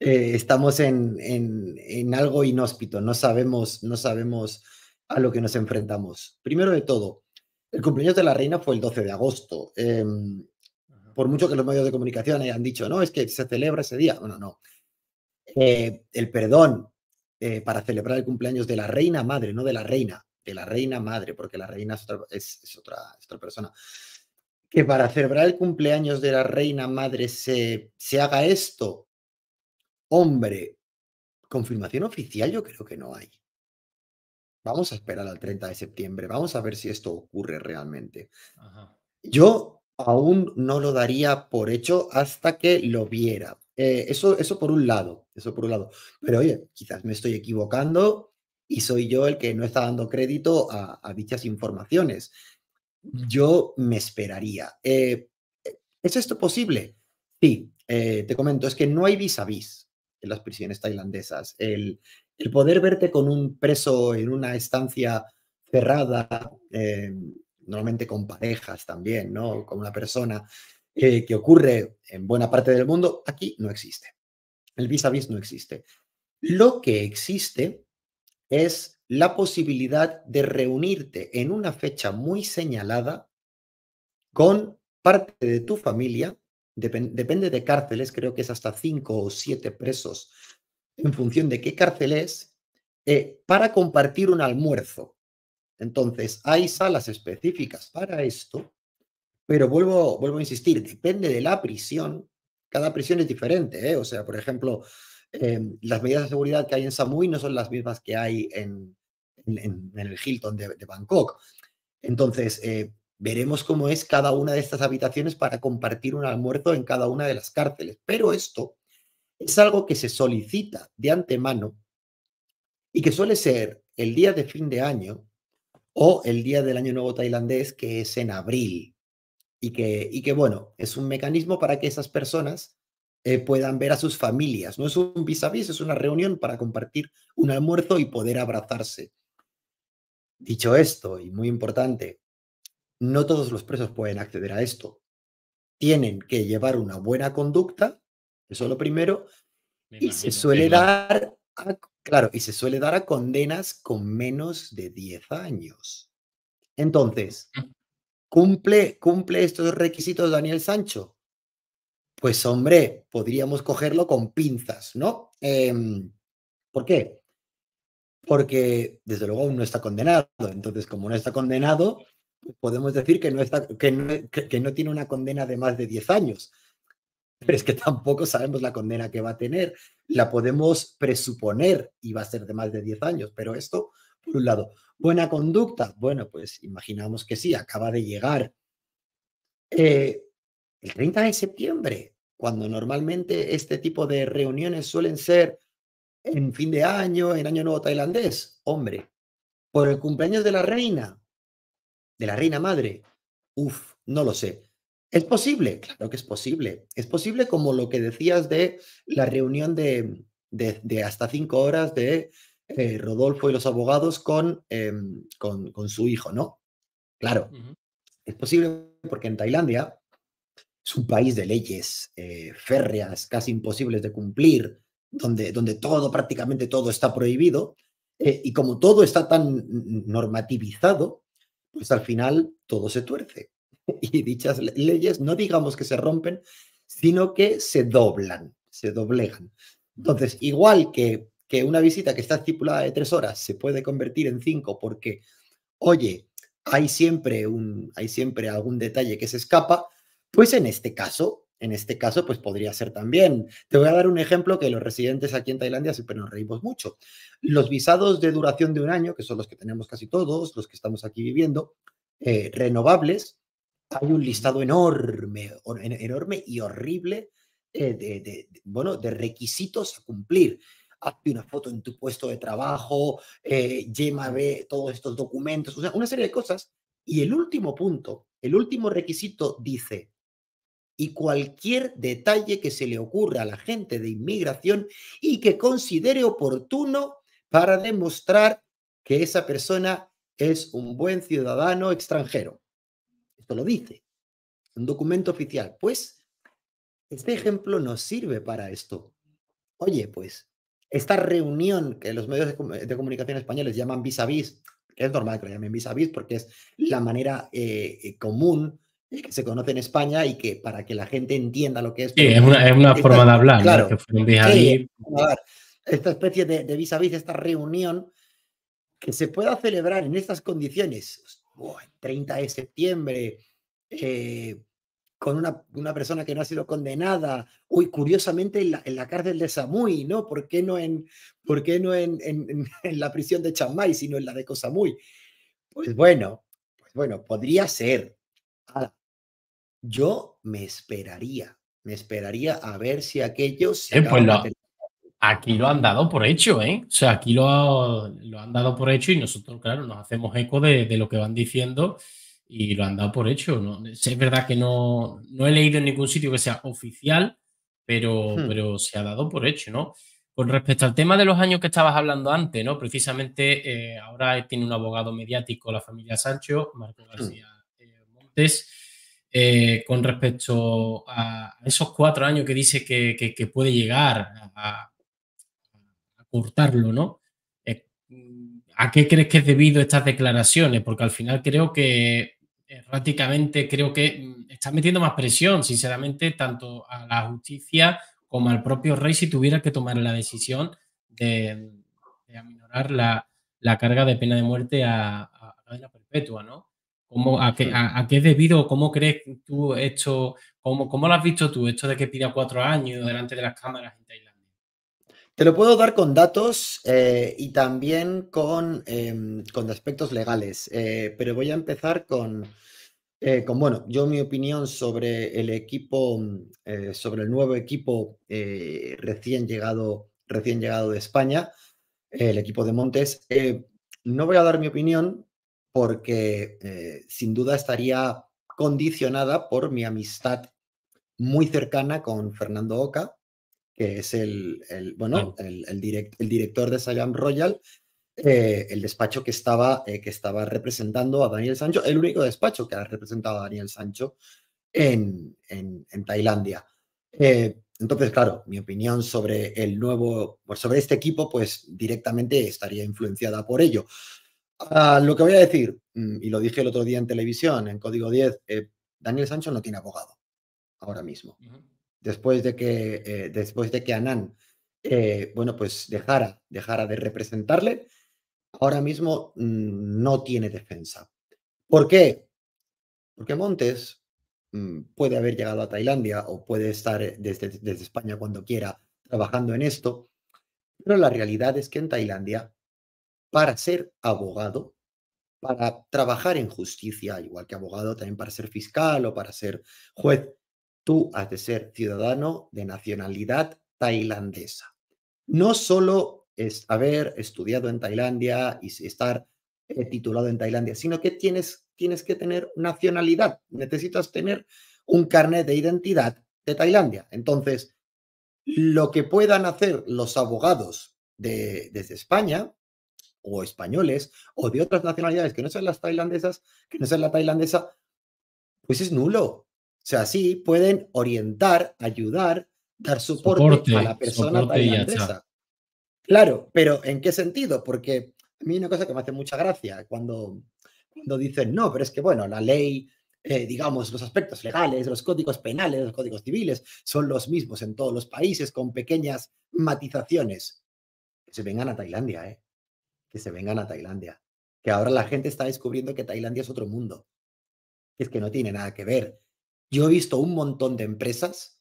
Eh, estamos en, en, en algo inhóspito. No sabemos... No sabemos a lo que nos enfrentamos. Primero de todo, el cumpleaños de la reina fue el doce de agosto. Eh, por mucho que los medios de comunicación hayan dicho, no, es que se celebra ese día. Bueno, no. Eh, el perdón eh, para celebrar el cumpleaños de la reina madre, no de la reina, de la reina madre, porque la reina es otra, es, es otra, es otra persona. Que para celebrar el cumpleaños de la reina madre se, se haga esto. Hombre, confirmación oficial yo creo que no hay. Vamos a esperar al treinta de septiembre, vamos a ver si esto ocurre realmente. Ajá. Yo aún no lo daría por hecho hasta que lo viera. Eh, eso, eso por un lado, eso por un lado. Pero oye, quizás me estoy equivocando y soy yo el que no está dando crédito a, a dichas informaciones. Yo me esperaría. Eh, ¿Es esto posible? Sí, eh, te comento, es que no hay vis a vis en las prisiones tailandesas. El... El poder verte con un preso en una estancia cerrada, eh, normalmente con parejas también, ¿no? Con una persona eh, que ocurre en buena parte del mundo, aquí no existe. El vis a vis no existe. Lo que existe es la posibilidad de reunirte en una fecha muy señalada con parte de tu familia, dep- depende de cárceles, creo que es hasta cinco o siete presos, en función de qué cárcel es, eh, para compartir un almuerzo. Entonces, hay salas específicas para esto, pero vuelvo, vuelvo a insistir, depende de la prisión. Cada prisión es diferente, ¿eh? O sea, por ejemplo, eh, las medidas de seguridad que hay en Samui no son las mismas que hay en, en, en el Hilton de, de Bangkok. Entonces, eh, veremos cómo es cada una de estas habitaciones para compartir un almuerzo en cada una de las cárceles. Pero esto... es algo que se solicita de antemano y que suele ser el día de fin de año o el día del Año Nuevo tailandés, que es en abril. Y que, y que bueno, es un mecanismo para que esas personas eh, puedan ver a sus familias. No es un vis-a-vis, es una reunión para compartir un almuerzo y poder abrazarse. Dicho esto, y muy importante, no todos los presos pueden acceder a esto. Tienen que llevar una buena conducta, eso es lo primero, me y imagino, se suele dar a, claro, y se suele dar a condenas con menos de diez años. Entonces, ¿cumple, cumple estos requisitos Daniel Sancho? Pues hombre, podríamos cogerlo con pinzas, ¿no? Eh, ¿Por qué? Porque desde luego aún no está condenado. Entonces, como no está condenado, podemos decir que no, está, que no, que, que no tiene una condena de más de diez años. Pero es que tampoco sabemos la condena que va a tener. La podemos presuponer y va a ser de más de diez años. Pero esto, por un lado. Buena conducta. Bueno, pues imaginamos que sí, acaba de llegar eh, el treinta de septiembre, cuando normalmente este tipo de reuniones suelen ser en fin de año, en Año Nuevo Tailandés. Hombre, por el cumpleaños de la reina, de la reina madre, uff, no lo sé. ¿Es posible? Claro que es posible. Es posible como lo que decías de la reunión de, de, de hasta cinco horas de eh, Rodolfo y los abogados con, eh, con, con su hijo, ¿no? Claro, uh-huh. Es posible porque en Tailandia es un país de leyes eh, férreas, casi imposibles de cumplir, donde, donde todo, prácticamente todo está prohibido, eh, y como todo está tan normativizado, pues al final todo se tuerce. Y dichas le leyes, no digamos que se rompen, sino que se doblan, se doblegan. Entonces, igual que, que una visita que está estipulada de tres horas se puede convertir en cinco porque, oye, hay siempre, un, hay siempre algún detalle que se escapa, pues en este caso... En este caso, pues podría ser también. Te voy a dar un ejemplo que los residentes aquí en Tailandia siempre nos reímos mucho. Los visados de duración de un año, que son los que tenemos casi todos, los que estamos aquí viviendo, eh, renovables, hay un listado enorme, enorme y horrible eh, de, de, de, bueno, de requisitos a cumplir. Hazte una foto en tu puesto de trabajo, eh, llévame todos estos documentos, o sea, una serie de cosas. Y el último punto, el último requisito dice... Y cualquier detalle que se le ocurra a la gente de inmigración y que considere oportuno para demostrar que esa persona es un buen ciudadano extranjero. Esto lo dice, un documento oficial. Pues este ejemplo nos sirve para esto. Oye, pues esta reunión que los medios de comunicación españoles llaman vis-a-vis, que es normal que lo llamen vis-a-vis porque es la manera eh, común que se conoce en España y que para que la gente entienda lo que es... Sí, es una, es una esta, forma de hablar. Claro, ¿no? Que fue un sí, esta especie de, de vis-a-vis, esta reunión que se pueda celebrar en estas condiciones, oh, el treinta de septiembre, eh, con una, una persona que no ha sido condenada, uy, curiosamente en la, en la cárcel de Samui, ¿no? ¿Por qué no, en, por qué no en, en, en la prisión de Chiang Mai, sino en la de Koh Samui? Pues bueno, pues bueno, podría ser. Ah, yo me esperaría, me esperaría a ver si aquellos... Se eh, pues lo, aquí lo han dado por hecho, ¿eh? O sea, aquí lo, ha, lo han dado por hecho y nosotros, claro, nos hacemos eco de, de lo que van diciendo y lo han dado por hecho, ¿no? Es verdad que no, no he leído en ningún sitio que sea oficial, pero, hmm. pero se ha dado por hecho, ¿no? Con respecto al tema de los años que estabas hablando antes, ¿no? Precisamente eh, ahora tiene un abogado mediático la familia Sancho, Marco García eh, Montes. Eh, con respecto a esos cuatro años que dice que, que, que puede llegar a, a cortarlo, ¿no? Eh, ¿A qué crees que es debido estas declaraciones? Porque al final creo que erráticamente creo que está metiendo más presión, sinceramente, tanto a la justicia como al propio rey si tuviera que tomar la decisión de, de aminorar la, la carga de pena de muerte a cadena perpetua, ¿no? ¿Cómo, a, qué, a, ¿A qué es debido? ¿Cómo crees tú esto? ¿Cómo, cómo lo has visto tú, esto de que pida cuatro años delante de las cámaras en Tailandia? Te lo puedo dar con datos eh, y también con, eh, con aspectos legales, eh, pero voy a empezar con, eh, con, bueno, yo mi opinión sobre el equipo, eh, sobre el nuevo equipo eh, recién, llegado, recién llegado de España, eh, el equipo de Montes. Eh, no voy a dar mi opinión, porque eh, sin duda estaría condicionada por mi amistad muy cercana con Fernando Oca, que es el, el, bueno, el, el, direct, el director de Siam Royal, eh, el despacho que estaba, eh, que estaba representando a Daniel Sancho, el único despacho que ha representado a Daniel Sancho en, en, en Tailandia. Eh, entonces, claro, mi opinión sobre el nuevo, sobre este equipo, pues directamente estaría influenciada por ello. Ah, lo que voy a decir, y lo dije el otro día en televisión, en Código diez, eh, Daniel Sancho no tiene abogado ahora mismo. Uh-huh. Después de que, eh, después de que Anan, eh, bueno, pues dejara, dejara de representarle, ahora mismo mmm, no tiene defensa. ¿Por qué? Porque Montes mmm, puede haber llegado a Tailandia o puede estar desde, desde España cuando quiera trabajando en esto, pero la realidad es que en Tailandia, para ser abogado, para trabajar en justicia, igual que abogado, también para ser fiscal o para ser juez, tú has de ser ciudadano de nacionalidad tailandesa. No solo es haber estudiado en Tailandia y estar eh, titulado en Tailandia, sino que tienes, tienes que tener nacionalidad. Necesitas tener un carnet de identidad de Tailandia. Entonces, lo que puedan hacer los abogados de, desde España o españoles o de otras nacionalidades que no sean las tailandesas, que no sean la tailandesa, pues es nulo. O sea, sí, pueden orientar, ayudar, dar soporte, soporte a la persona tailandesa. Claro, pero ¿en qué sentido? Porque a mí una cosa que me hace mucha gracia cuando, cuando dicen, no, pero es que, bueno, la ley, eh, digamos, los aspectos legales, los códigos penales, los códigos civiles, son los mismos en todos los países con pequeñas matizaciones. Que se vengan a Tailandia, ¿eh? Que se vengan a Tailandia. Que ahora la gente está descubriendo que Tailandia es otro mundo. Es que no tiene nada que ver. Yo he visto un montón de empresas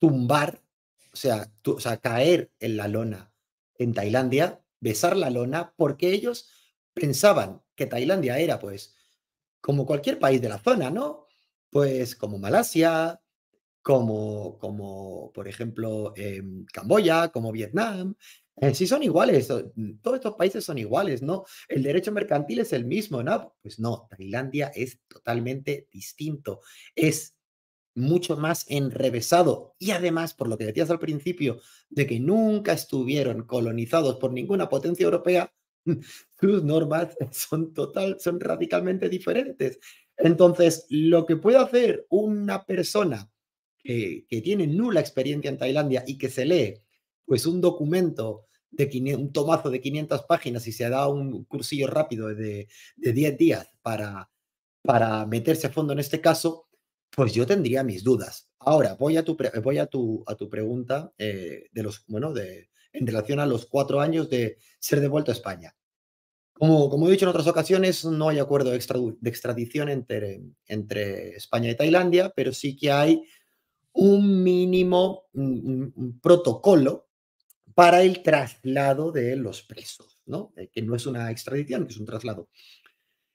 tumbar, o sea, tu, o sea, caer en la lona en Tailandia, besar la lona, porque ellos pensaban que Tailandia era, pues, como cualquier país de la zona, ¿no? Pues como Malasia, como, como por ejemplo, eh, Camboya, como Vietnam. Eh, sí son iguales, todos estos países son iguales, ¿no? El derecho mercantil es el mismo, ¿no? Pues no, Tailandia es totalmente distinto, es mucho más enrevesado y además, por lo que decías al principio, de que nunca estuvieron colonizados por ninguna potencia europea, sus normas son, total, son radicalmente diferentes. Entonces, lo que puede hacer una persona que, que tiene nula experiencia en Tailandia y que se lee pues un documento, de un tomazo de quinientas páginas y se da un cursillo rápido de, de diez días para, para meterse a fondo en este caso, pues yo tendría mis dudas. Ahora, voy a tu, voy a tu, a tu pregunta eh, de los, bueno, de, en relación a los cuatro años de ser devuelto a España. Como, como he dicho en otras ocasiones, no hay acuerdo de extradición entre, entre España y Tailandia, pero sí que hay un mínimo un, un protocolo para el traslado de los presos, ¿no? Eh, que no es una extradición, que es un traslado.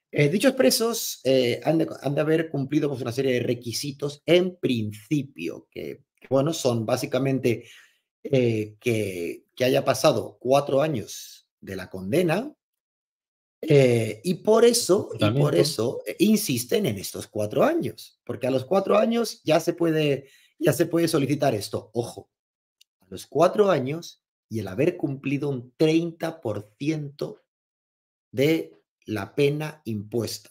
Eh, dichos presos eh, han, de, han de haber cumplido pues, una serie de requisitos en principio, que, que bueno, son básicamente eh, que, que haya pasado cuatro años de la condena eh, y por eso, y por eso eh, insisten en estos cuatro años, porque a los cuatro años ya se puede, ya se puede solicitar esto. Ojo, a los cuatro años y el haber cumplido un treinta por ciento de la pena impuesta.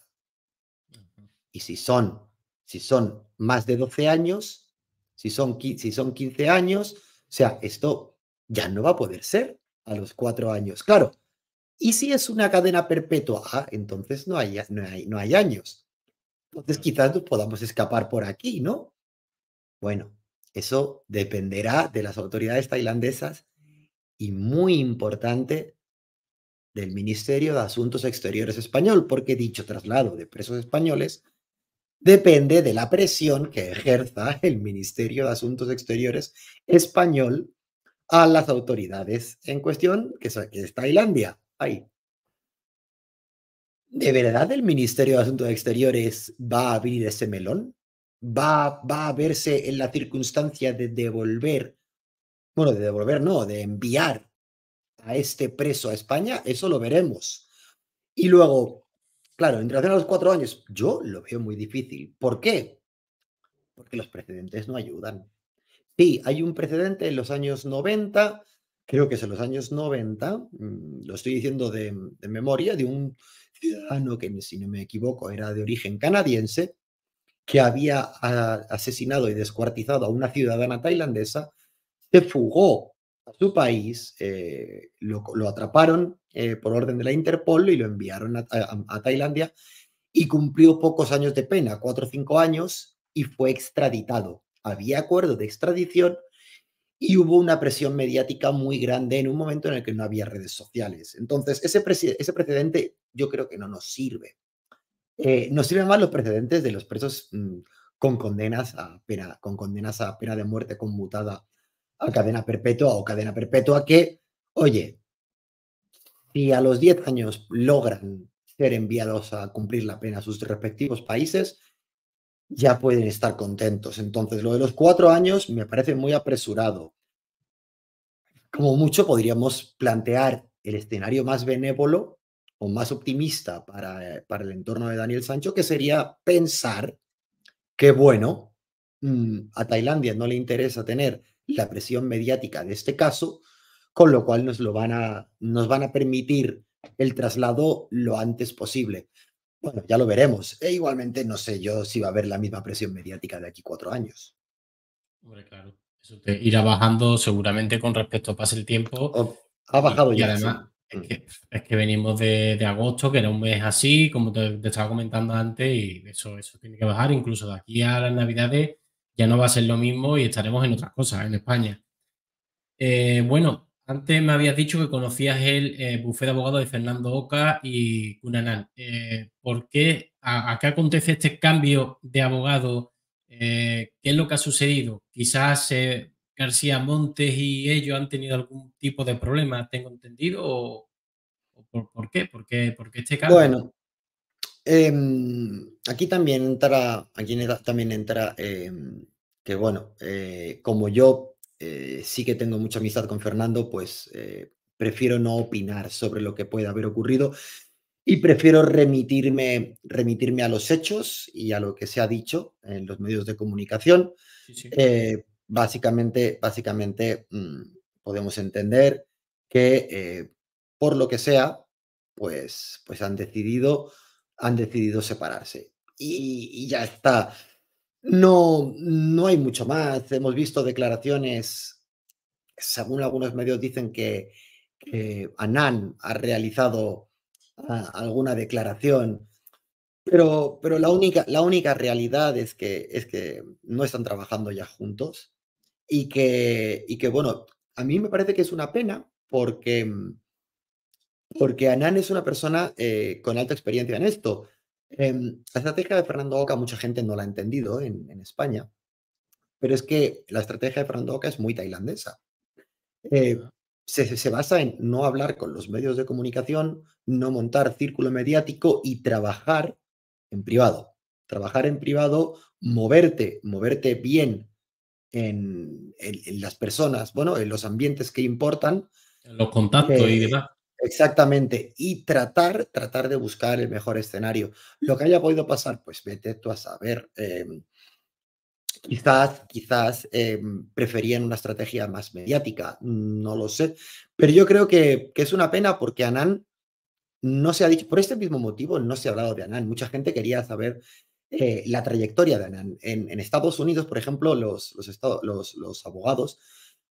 Y si son, si son más de doce años, si son, si son quince años, o sea, esto ya no va a poder ser a los cuatro años. Claro, y si es una cadena perpetua, ah, entonces no hay, no hay, no hay años. Entonces quizás nos podamos escapar por aquí, ¿no? Bueno, eso dependerá de las autoridades tailandesas y muy importante del Ministerio de Asuntos Exteriores español, porque dicho traslado de presos españoles depende de la presión que ejerza el Ministerio de Asuntos Exteriores español a las autoridades en cuestión, que es Tailandia. Ahí. ¿De verdad el Ministerio de Asuntos Exteriores va a abrir ese melón? ¿Va, va a verse en la circunstancia de devolver Bueno, de devolver, no, de enviar a este preso a España? Eso lo veremos. Y luego, claro, en relación a los cuatro años, yo lo veo muy difícil. ¿Por qué? porque los precedentes no ayudan. Sí, hay un precedente en los años noventa, creo que es en los años noventa, lo estoy diciendo de, de memoria, de un ciudadano que, si no me equivoco, era de origen canadiense, que había asesinado y descuartizado a una ciudadana tailandesa, se fugó a su país, eh, lo, lo atraparon eh, por orden de la Interpol y lo enviaron a, a, a Tailandia y cumplió pocos años de pena, cuatro o cinco años, y fue extraditado. Había acuerdo de extradición y hubo una presión mediática muy grande en un momento en el que no había redes sociales. Entonces, ese, ese precedente yo creo que no nos sirve. Eh, nos sirven más los precedentes de los presos mmm, con, condenas a pena, con condenas a pena de muerte conmutada a cadena perpetua o cadena perpetua que, oye, si a los diez años logran ser enviados a cumplir la pena a sus respectivos países, ya pueden estar contentos. Entonces, lo de los cuatro años me parece muy apresurado. Como mucho podríamos plantear el escenario más benévolo o más optimista para, para el entorno de Daniel Sancho, que sería pensar que, bueno, a Tailandia no le interesa tener la presión mediática de este caso, con lo cual nos, lo van, a, nos van a permitir el traslado lo antes posible. Bueno, ya lo veremos. E igualmente no sé yo si va a haber la misma presión mediática de aquí cuatro años. Hombre, claro. Eso te irá bajando seguramente con respecto a pase el tiempo. O, ha bajado y, ya. Y además, sí. Es que, es que venimos de, de agosto, que era un mes así, como te, te estaba comentando antes, y eso, eso tiene que bajar. Incluso de aquí a las Navidades ya no va a ser lo mismo y estaremos en otras cosas, en España. Eh, bueno, antes me habías dicho que conocías el eh, bufé de abogados de Fernando Oca y Anan. Eh, ¿Por qué? A, ¿A qué acontece este cambio de abogado? Eh, ¿Qué es lo que ha sucedido? Quizás... Eh, García Montes y ellos han tenido algún tipo de problema, tengo entendido, o, o por, ¿por qué? ¿Por qué porque este caso? Bueno, eh, aquí también entra, aquí también entra eh, que bueno, eh, como yo eh, sí que tengo mucha amistad con Fernando, pues eh, prefiero no opinar sobre lo que pueda haber ocurrido y prefiero remitirme, remitirme a los hechos y a lo que se ha dicho en los medios de comunicación. Sí, sí. Eh, Básicamente, básicamente mmm, podemos entender que eh, por lo que sea, pues, pues han, decidido, han decidido separarse. Y, y ya está. No, no hay mucho más. Hemos visto declaraciones, según algunos medios dicen que eh, Anan ha realizado a, alguna declaración. Pero, pero la, única, la única realidad es que, es que no están trabajando ya juntos. Y que, y que, bueno, a mí me parece que es una pena porque, porque Anan es una persona eh, con alta experiencia en esto. Eh, la estrategia de Fernando Oca mucha gente no la ha entendido en, en España, pero es que la estrategia de Fernando Oca es muy tailandesa. Eh, se, se basa en no hablar con los medios de comunicación, no montar círculo mediático y trabajar en privado. Trabajar en privado, moverte, moverte bien. En, en, en las personas, bueno, en los ambientes que importan. En los contactos eh, y demás. Exactamente. Y tratar, tratar de buscar el mejor escenario. Lo que haya podido pasar, pues vete tú a saber. Eh, quizás, quizás eh, preferían una estrategia más mediática, no lo sé. Pero yo creo que, que es una pena porque Anan no se ha dicho, por este mismo motivo no se ha hablado de Anan. Mucha gente quería saber... Eh, la trayectoria de Anan. En, en Estados Unidos, por ejemplo, los, los, estado, los, los abogados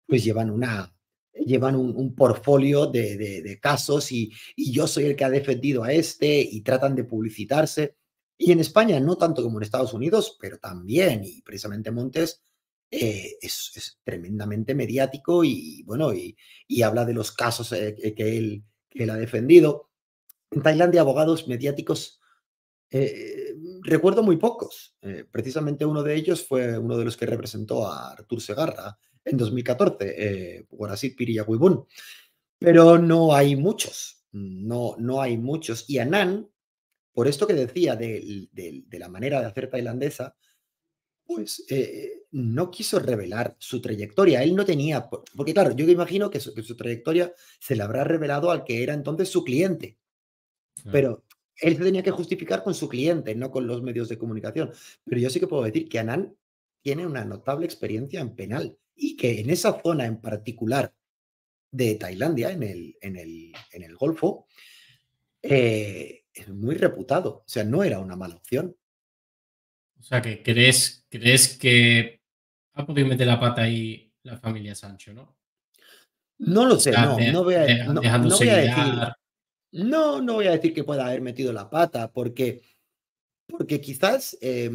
pues llevan, una, llevan un, un portfolio de, de, de casos y, y yo soy el que ha defendido a este y tratan de publicitarse. Y en España, no tanto como en Estados Unidos, pero también, y precisamente Montes eh, es, es tremendamente mediático y, bueno, y, y habla de los casos eh, que, él, que él ha defendido. En Tailandia, abogados mediáticos... Eh, recuerdo muy pocos. Eh, precisamente uno de ellos fue uno de los que representó a Artur Segarra en dos mil catorce, eh, por así Piriyakuibun. Pero no hay muchos, no, no hay muchos. Y Anan, por esto que decía de, de, de la manera de hacer tailandesa, pues eh, no quiso revelar su trayectoria. Él no tenía, porque claro, yo imagino que su, que su trayectoria se la habrá revelado al que era entonces su cliente. Sí. Pero... él se tenía que justificar con su cliente, no con los medios de comunicación. Pero yo sí que puedo decir que Anan tiene una notable experiencia en penal y que en esa zona en particular de Tailandia, en el, en el, en el Golfo, eh, es muy reputado. O sea, no era una mala opción. O sea, que crees, crees que ha podido meter la pata ahí la familia Sancho, ¿no? No lo sé, no, no voy a, no, no voy a decir... No, no voy a decir que pueda haber metido la pata, porque, porque quizás eh,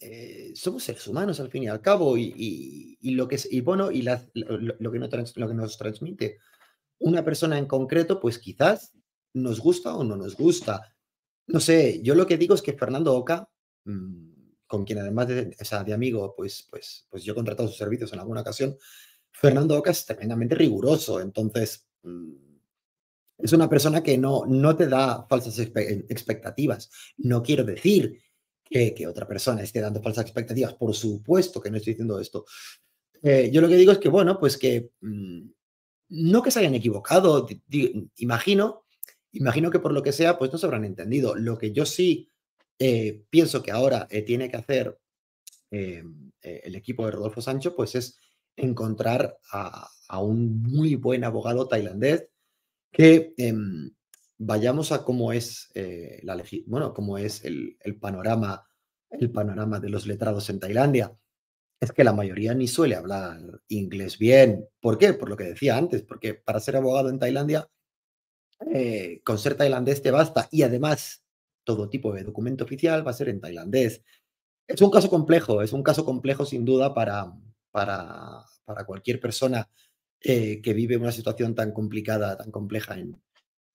eh, somos seres humanos al fin y al cabo, y, y, y lo que es, y bueno, y la, lo, lo, que no trans, lo que nos transmite una persona en concreto, pues quizás nos gusta o no nos gusta. No sé, yo lo que digo es que Fernando Oca, mmm, con quien además de, o sea, de amigo, pues, pues, pues yo he contratado sus servicios en alguna ocasión, Fernando Oca es tremendamente riguroso, entonces... Mmm, es una persona que no, no te da falsas expectativas. No quiero decir que, que otra persona esté dando falsas expectativas. Por supuesto que no estoy diciendo esto. Eh, yo lo que digo es que, bueno, pues que mmm, no que se hayan equivocado. Di, di, imagino, imagino que por lo que sea, pues no se habrán entendido. Lo que yo sí eh, pienso que ahora eh, tiene que hacer eh, eh, el equipo de Rodolfo Sancho, pues es encontrar a, a un muy buen abogado tailandés que eh, vayamos a cómo es, eh, la bueno, cómo es el, el, panorama, el panorama de los letrados en Tailandia. Es que la mayoría ni suele hablar inglés bien. ¿Por qué? Por lo que decía antes, porque para ser abogado en Tailandia, eh, con ser tailandés te basta. Y además, todo tipo de documento oficial va a ser en tailandés. Es un caso complejo, es un caso complejo sin duda para, para, para cualquier persona Eh, que vive una situación tan complicada, tan compleja en,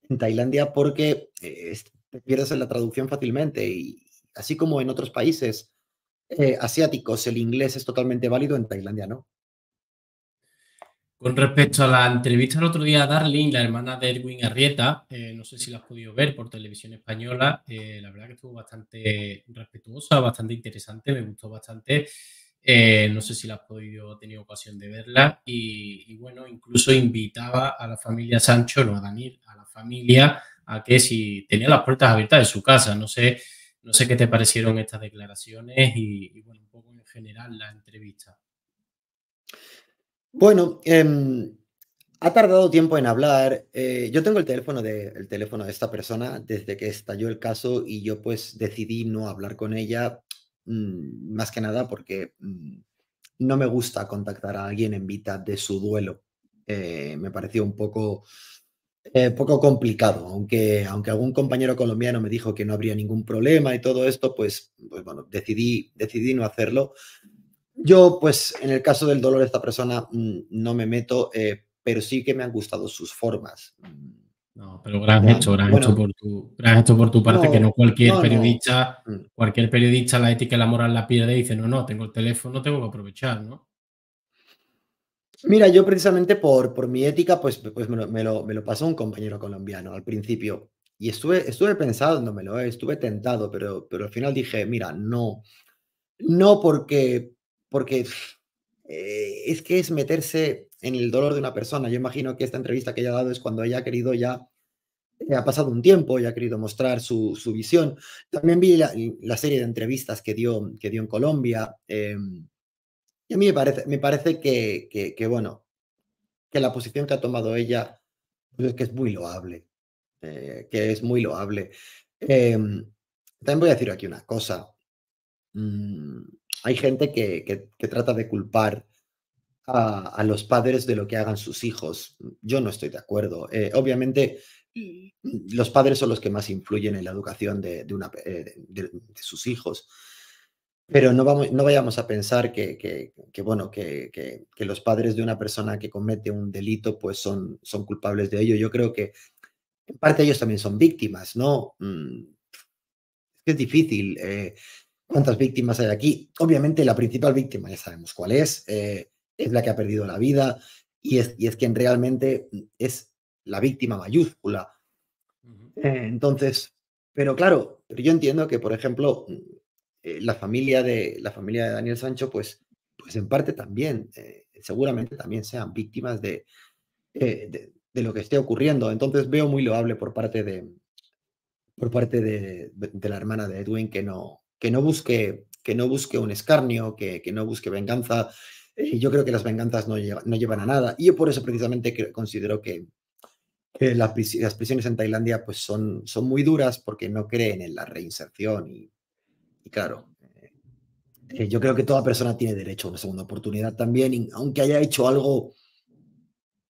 en Tailandia, porque eh, te pierdes en la traducción fácilmente, y así como en otros países eh, asiáticos el inglés es totalmente válido, en Tailandia no. Con respecto a la entrevista del otro día a Darling, la hermana de Edwin Arrieta, eh, no sé si la has podido ver por televisión española, eh, la verdad que estuvo bastante respetuosa, bastante interesante, me gustó bastante. Eh, no sé si la has podido, tenido ocasión de verla, y, y bueno, incluso invitaba a la familia Sancho, no a Daniel, a la familia, a que si tenía las puertas abiertas de su casa. No sé, no sé qué te parecieron estas declaraciones y, y bueno, un poco en general la entrevista. Bueno, eh, ha tardado tiempo en hablar. Eh, yo tengo el teléfono, de, el teléfono de esta persona desde que estalló el caso, y yo pues decidí no hablar con ella. Más que nada porque no me gusta contactar a alguien en mitad de su duelo. Eh, me pareció un poco, eh, poco complicado, aunque, aunque algún compañero colombiano me dijo que no habría ningún problema y todo esto, pues, pues bueno, decidí, decidí no hacerlo. Yo, pues, en el caso del dolor de esta persona no me meto, eh, pero sí que me han gustado sus formas. No, pero gran hecho, gran, bueno, hecho por tu, gran hecho por tu parte, no, que no cualquier no, periodista, no. cualquier periodista la ética y la moral la pierde y dice, no, no, tengo el teléfono, tengo que aprovechar, ¿no? Mira, yo precisamente por, por mi ética, pues, pues me, lo, me, lo, me lo pasó un compañero colombiano al principio, y estuve, estuve pensándomelo, eh, estuve tentado, pero, pero al final dije, mira, no, no porque, porque eh, es que es meterse en el dolor de una persona. Yo imagino que esta entrevista que ella ha dado es cuando ella ha querido ya, ha pasado un tiempo, ella ha querido mostrar su, su visión. También vi la, la serie de entrevistas que dio, que dio en Colombia, eh, y a mí me parece, me parece que, que, que, bueno, que la posición que ha tomado ella, pues es que es muy loable, eh, que es muy loable. Eh, también voy a decir aquí una cosa. Mm, hay gente que, que, que trata de culpar A, a los padres de lo que hagan sus hijos. Yo no estoy de acuerdo. Eh, obviamente, los padres son los que más influyen en la educación de, de, una, de, de sus hijos, pero no, vamos, no vayamos a pensar que, que, que, bueno, que, que, que los padres de una persona que comete un delito pues son, son culpables de ello. Yo creo que en parte ellos también son víctimas, ¿no? Es difícil. Eh, ¿cuántas víctimas hay aquí? Obviamente la principal víctima, ya sabemos cuál es, eh, es la que ha perdido la vida, y es, y es quien realmente es la víctima mayúscula. Uh-huh. eh, entonces, pero claro, pero yo entiendo que, por ejemplo, eh, la, familia de, la familia de Daniel Sancho, pues, pues en parte también, eh, seguramente también sean víctimas de, eh, de, de lo que esté ocurriendo. Entonces veo muy loable por parte de, por parte de, de la hermana de Edwin que no, que no busque, que no busque un escarnio, que, que no busque venganza. Y yo creo que las venganzas no, lleva, no llevan a nada. Y yo por eso precisamente considero que, que las, las prisiones en Tailandia pues son, son muy duras, porque no creen en la reinserción. Y, y claro, eh, yo creo que toda persona tiene derecho a una segunda oportunidad también, aunque haya hecho algo,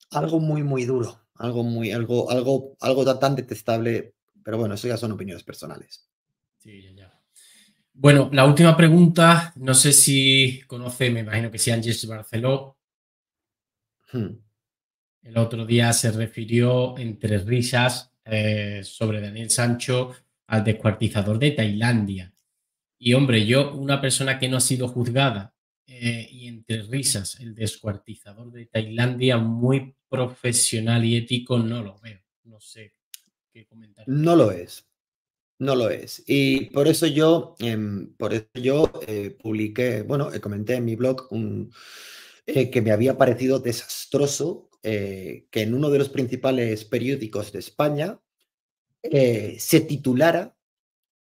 algo muy, muy duro, algo, muy, algo, algo, algo tan detestable. Pero bueno, eso ya son opiniones personales. Sí, ya, ya. Bueno, la última pregunta, no sé si conoce, me imagino que sí, Ángeles Barceló. Hmm. El otro día se refirió entre risas eh, sobre Daniel Sancho al descuartizador de Tailandia. Y hombre, yo, una persona que no ha sido juzgada, eh, y entre risas, el descuartizador de Tailandia, muy profesional y ético, no lo veo. No sé qué comentar. No lo es. No lo es. Y por eso yo, eh, por eso yo eh, publiqué, bueno, eh, comenté en mi blog un, eh, que me había parecido desastroso eh, que en uno de los principales periódicos de España eh, se titulara,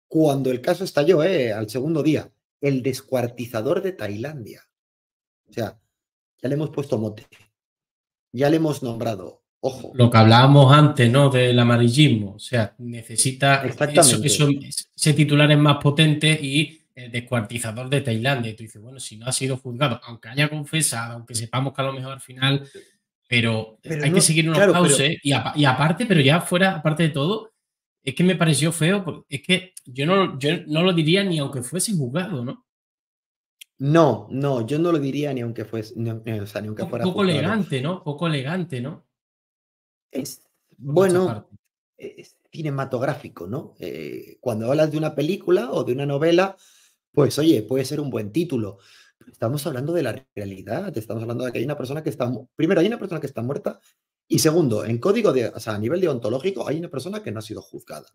cuando el caso estalló, eh, al segundo día, el descuartizador de Tailandia. O sea, ya le hemos puesto mote, ya le hemos nombrado. Ojo. Lo que hablábamos antes, ¿no? Del amarillismo. O sea, necesita eso, eso, ese titular es más potente, y el descuartizador de Tailandia. Y tú dices, bueno, si no ha sido juzgado, aunque haya confesado, aunque sepamos que a lo mejor al final, pero, pero hay no, que seguir unos claro, cauces. Pero, y, a, y aparte, pero ya fuera, aparte de todo, es que me pareció feo, porque es que yo no, yo no lo diría ni aunque fuese juzgado, ¿no? No, no, yo no lo diría ni aunque fuese, no, no, o sea, ni aunque un, fuera poco juzgado. Elegante, ¿no? Poco elegante, ¿no? Es, bueno, es cinematográfico, ¿no? Eh, cuando hablas de una película o de una novela, pues oye, puede ser un buen título. Estamos hablando de la realidad, estamos hablando de que hay una persona que está... Primero, hay una persona que está muerta, y segundo, en código de... O sea, a nivel deontológico, hay una persona que no ha sido juzgada.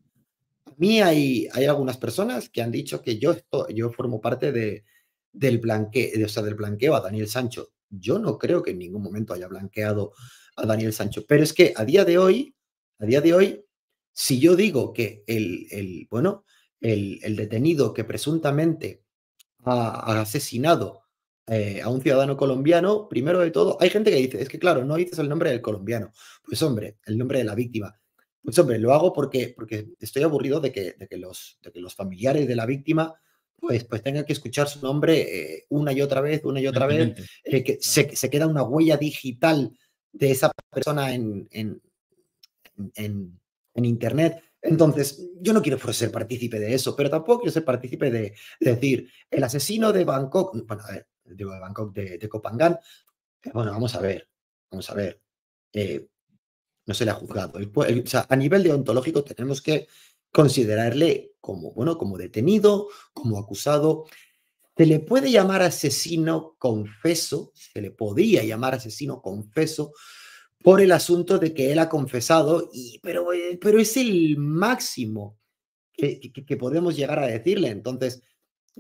A mí hay, hay algunas personas que han dicho que yo, estoy, yo formo parte de, del, blanque, de, o sea, del blanqueo a Daniel Sancho. Yo no creo que en ningún momento haya blanqueado a Daniel Sancho, pero es que a día de hoy, a día de hoy, si yo digo que el, el bueno, el, el detenido que presuntamente ha, ha asesinado eh, a un ciudadano colombiano, primero de todo, hay gente que dice, es que claro, no dices el nombre del colombiano, pues hombre, el nombre de la víctima, pues hombre, lo hago porque, porque estoy aburrido de que, de que los, de que los familiares de la víctima pues, pues tengan que escuchar su nombre eh, una y otra vez, una y otra vez, eh, que se, se queda una huella digital de esa persona en, en, en, en internet. Entonces, yo no quiero ser partícipe de eso, pero tampoco quiero ser partícipe de, de decir, el asesino de Bangkok, bueno, a ver, digo de Bangkok, de, de Koh Phangan, bueno, vamos a ver, vamos a ver, eh, no se le ha juzgado. El, el, o sea, a nivel deontológico tenemos que considerarle como, bueno, como detenido, como acusado. Se le puede llamar asesino confeso, se le podía llamar asesino confeso por el asunto de que él ha confesado, y, pero, pero es el máximo que, que, que podemos llegar a decirle. Entonces,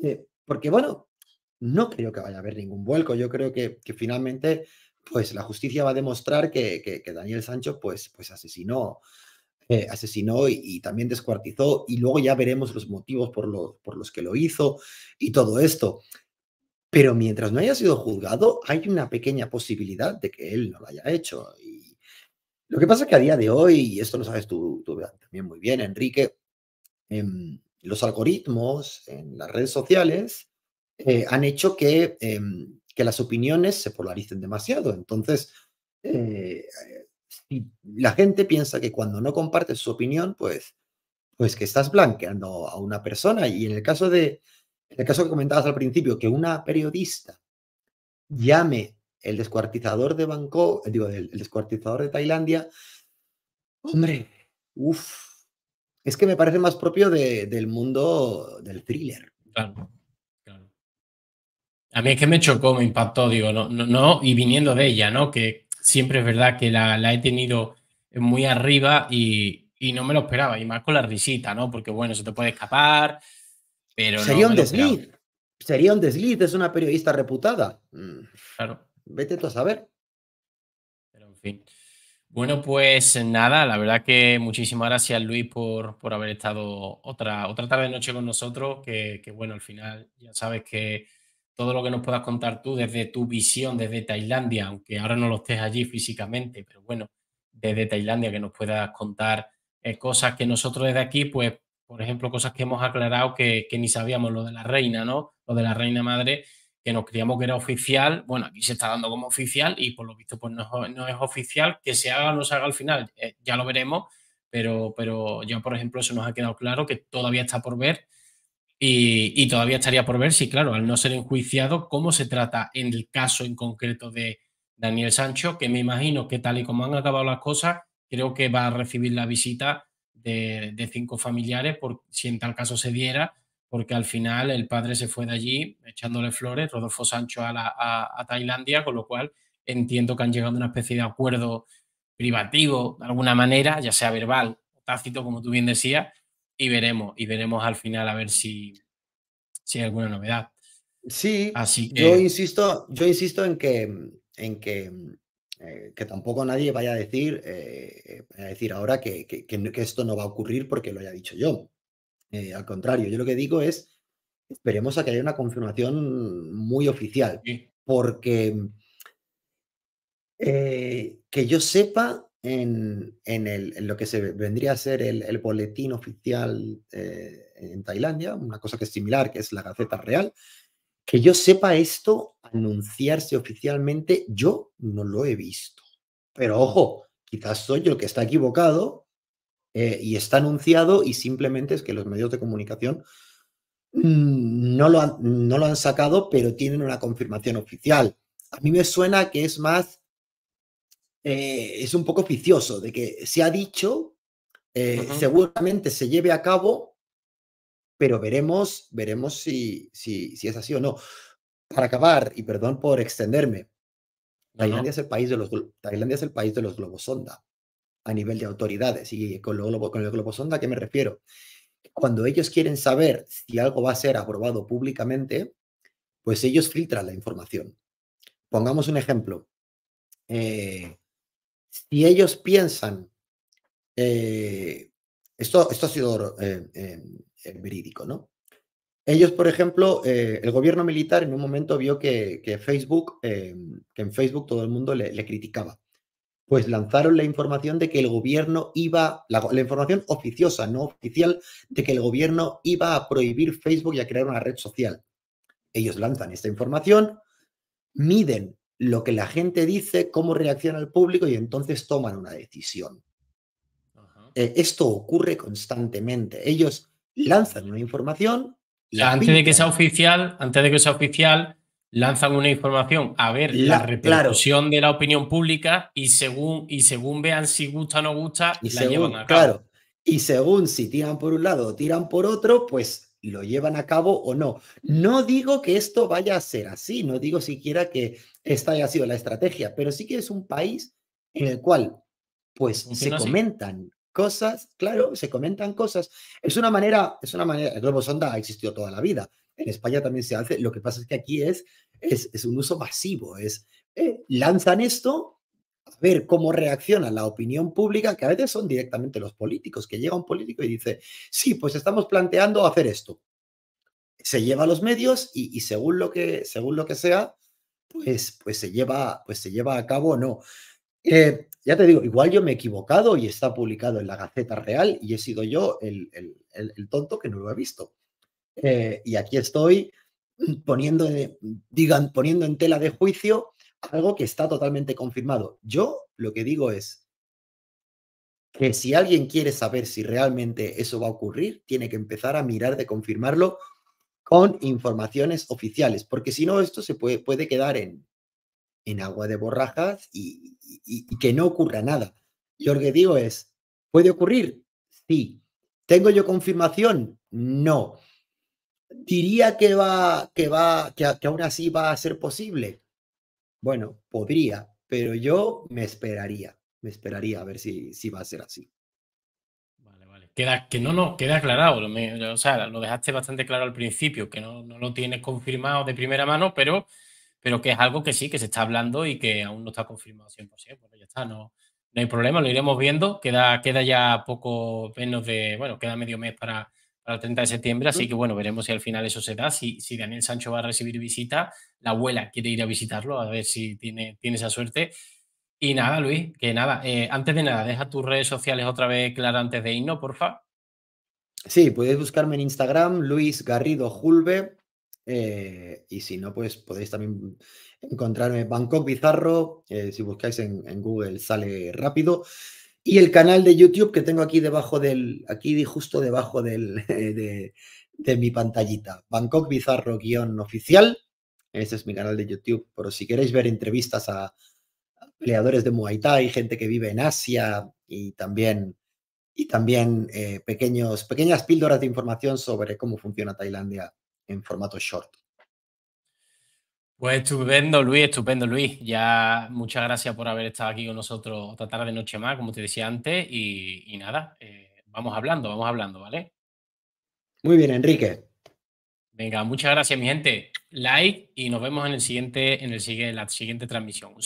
eh, porque bueno, no creo que vaya a haber ningún vuelco. Yo creo que, que finalmente pues la justicia va a demostrar que, que, que Daniel Sancho pues, pues asesinó, eh, asesinó y, y también descuartizó, y luego ya veremos los motivos por, lo, por los que lo hizo y todo esto. Pero mientras no haya sido juzgado, hay una pequeña posibilidad de que él no lo haya hecho. Y lo que pasa es que a día de hoy, y esto lo sabes tú, tú también muy bien, Enrique, en los algoritmos en las redes sociales eh, han hecho que, eh, que las opiniones se polaricen demasiado. Entonces, eh, si la gente piensa que cuando no compartes su opinión, pues, pues que estás blanqueando a una persona. Y en el caso de... En el caso que comentabas al principio, que una periodista llame el descuartizador de Bangkok, digo, el, el descuartizador de Tailandia, hombre, uff, es que me parece más propio de, del mundo del thriller. Claro, claro. A mí es que me chocó, me impactó, digo, no, no, no y viniendo de ella, ¿no? Que siempre es verdad que la, la he tenido muy arriba y, y no me lo esperaba, y más con la risita, ¿no? Porque bueno, se te puede escapar. Pero sería no, un desliz, claro. Sería un desliz, es una periodista reputada. Claro. Vete tú a saber. Pero en fin. Bueno, pues nada, la verdad que muchísimas gracias, Luis, por, por haber estado otra, otra tarde noche con nosotros, que, que bueno, al final ya sabes que todo lo que nos puedas contar tú desde tu visión, desde Tailandia, aunque ahora no lo estés allí físicamente, pero bueno, desde Tailandia que nos puedas contar eh, cosas que nosotros desde aquí, pues, por ejemplo, cosas que hemos aclarado que, que ni sabíamos, lo de la reina, ¿no? Lo de la reina madre, que nos creíamos que era oficial, bueno, aquí se está dando como oficial y por lo visto pues no, no es oficial, que se haga o no se haga al final, eh, ya lo veremos, pero, pero ya, por ejemplo, eso nos ha quedado claro que todavía está por ver y, y todavía estaría por ver si, claro, al no ser enjuiciado, cómo se trata en el caso en concreto de Daniel Sancho, que me imagino que tal y como han acabado las cosas, creo que va a recibir la visita de, de cinco familiares, por, si en tal caso se diera, porque al final el padre se fue de allí echándole flores, Rodolfo Sancho, a, la, a, a Tailandia, con lo cual entiendo que han llegado a una especie de acuerdo privativo, de alguna manera, ya sea verbal o tácito, como tú bien decías, y veremos, y veremos al final a ver si, si hay alguna novedad. Sí, así que... yo, insisto, yo insisto en que, en que, eh, que tampoco nadie vaya a decir, eh, vaya a decir ahora que, que, que esto no va a ocurrir porque lo haya dicho yo. Eh, al contrario, yo lo que digo es, esperemos a que haya una confirmación muy oficial, porque eh, que yo sepa en, en, el, en lo que se vendría a ser el, el boletín oficial eh, en Tailandia, una cosa que es similar, que es la Gaceta Real, que yo sepa esto anunciarse oficialmente, yo no lo he visto. Pero ojo, quizás soy yo el que está equivocado. Eh, y está anunciado y simplemente es que los medios de comunicación mmm, no, lo han, no lo han sacado, pero tienen una confirmación oficial. A mí me suena que es más, eh, es un poco oficioso, de que se ha dicho, eh, uh-huh. seguramente se lleve a cabo, pero veremos, veremos si, si, si es así o no. Para acabar, y perdón por extenderme, uh-huh. Tailandia es el país de los, Tailandia es el país de los globos sonda. A nivel de autoridades, y con el globo, con el globo sonda, ¿a qué me refiero? Cuando ellos quieren saber si algo va a ser aprobado públicamente, pues ellos filtran la información. Pongamos un ejemplo. Eh, si ellos piensan, eh, esto, esto ha sido eh, eh, verídico, ¿no? Ellos, por ejemplo, eh, el gobierno militar en un momento vio que, que, Facebook, eh, que en Facebook todo el mundo le, le criticaba. Pues lanzaron la información de que el gobierno iba, la, la información oficiosa, no oficial, de que el gobierno iba a prohibir Facebook y a crear una red social. Ellos lanzan esta información, miden lo que la gente dice, cómo reacciona el público y entonces toman una decisión. Uh-huh. Eh, esto ocurre constantemente. Ellos lanzan una información... O sea, antes de que sea oficial, antes de que sea oficial... lanzan una información a ver la, la repercusión, claro, de la opinión pública y según, y según vean si gusta o no gusta, y la según, llevan a cabo. Claro, y según si tiran por un lado o tiran por otro, pues lo llevan a cabo o no. No digo que esto vaya a ser así, no digo siquiera que esta haya sido la estrategia, pero sí que es un país en el cual pues Funciona se comentan así. cosas, claro, se comentan cosas. Es una manera, es una manera, el globo sonda ha existido toda la vida. En España también se hace, lo que pasa es que aquí es, es, es un uso masivo, es eh, lanzan esto a ver cómo reacciona la opinión pública, que a veces son directamente los políticos, que llega un político y dice, sí, pues estamos planteando hacer esto. Se lleva a los medios y, y según, lo que, según lo que sea, pues, pues, se lleva, pues se lleva a cabo o no. Eh, ya te digo, igual yo me he equivocado y está publicado en la Gaceta Real y he sido yo el, el, el, el tonto que no lo he visto. Eh, y aquí estoy poniendo, eh, digan, poniendo en tela de juicio algo que está totalmente confirmado. Yo lo que digo es que si alguien quiere saber si realmente eso va a ocurrir, tiene que empezar a mirar de confirmarlo con informaciones oficiales, porque si no esto se puede, puede quedar en, en agua de borrajas y, y, y que no ocurra nada. Yo lo que digo es, ¿puede ocurrir? Sí. ¿Tengo yo confirmación? No. ¿Diría que va, que va, que, que aún así va a ser posible? Bueno, podría, pero yo me esperaría, me esperaría a ver si, si va a ser así. Vale, vale. Queda, que no, no, queda aclarado. Me, o sea, lo dejaste bastante claro al principio, que no, no lo tienes confirmado de primera mano, pero, pero que es algo que sí, que se está hablando y que aún no está confirmado cien por ciento. Bueno, ya está, no, no hay problema, lo iremos viendo. Queda, queda ya poco menos de, bueno, queda medio mes para, para el treinta de septiembre, así que bueno, veremos si al final eso se da, si, si Daniel Sancho va a recibir visita, la abuela quiere ir a visitarlo, a ver si tiene, tiene esa suerte. Y nada, Luis, que nada, eh, antes de nada, deja tus redes sociales otra vez claras antes de irnos, porfa. Sí, podéis buscarme en Instagram, Luis Garrido Julve, eh, y si no, pues podéis también encontrarme Bangkok Bizarro, eh, si buscáis en, en Google sale rápido, y el canal de YouTube que tengo aquí debajo del, aquí justo debajo del, de, de mi pantallita, Bangkok Bizarro guión oficial, ese es mi canal de YouTube, pero si queréis ver entrevistas a peleadores de Muay Thai, gente que vive en Asia y también... Y también eh, pequeños, pequeñas píldoras de información sobre cómo funciona Tailandia en formato short. Pues estupendo, Luis, estupendo, Luis. Ya muchas gracias por haber estado aquí con nosotros otra tarde, noche más, como te decía antes. Y, y nada, eh, vamos hablando, vamos hablando, ¿vale? Muy bien, Enrique. Venga, muchas gracias, mi gente. Like y nos vemos en el siguiente, en el, en la siguiente transmisión.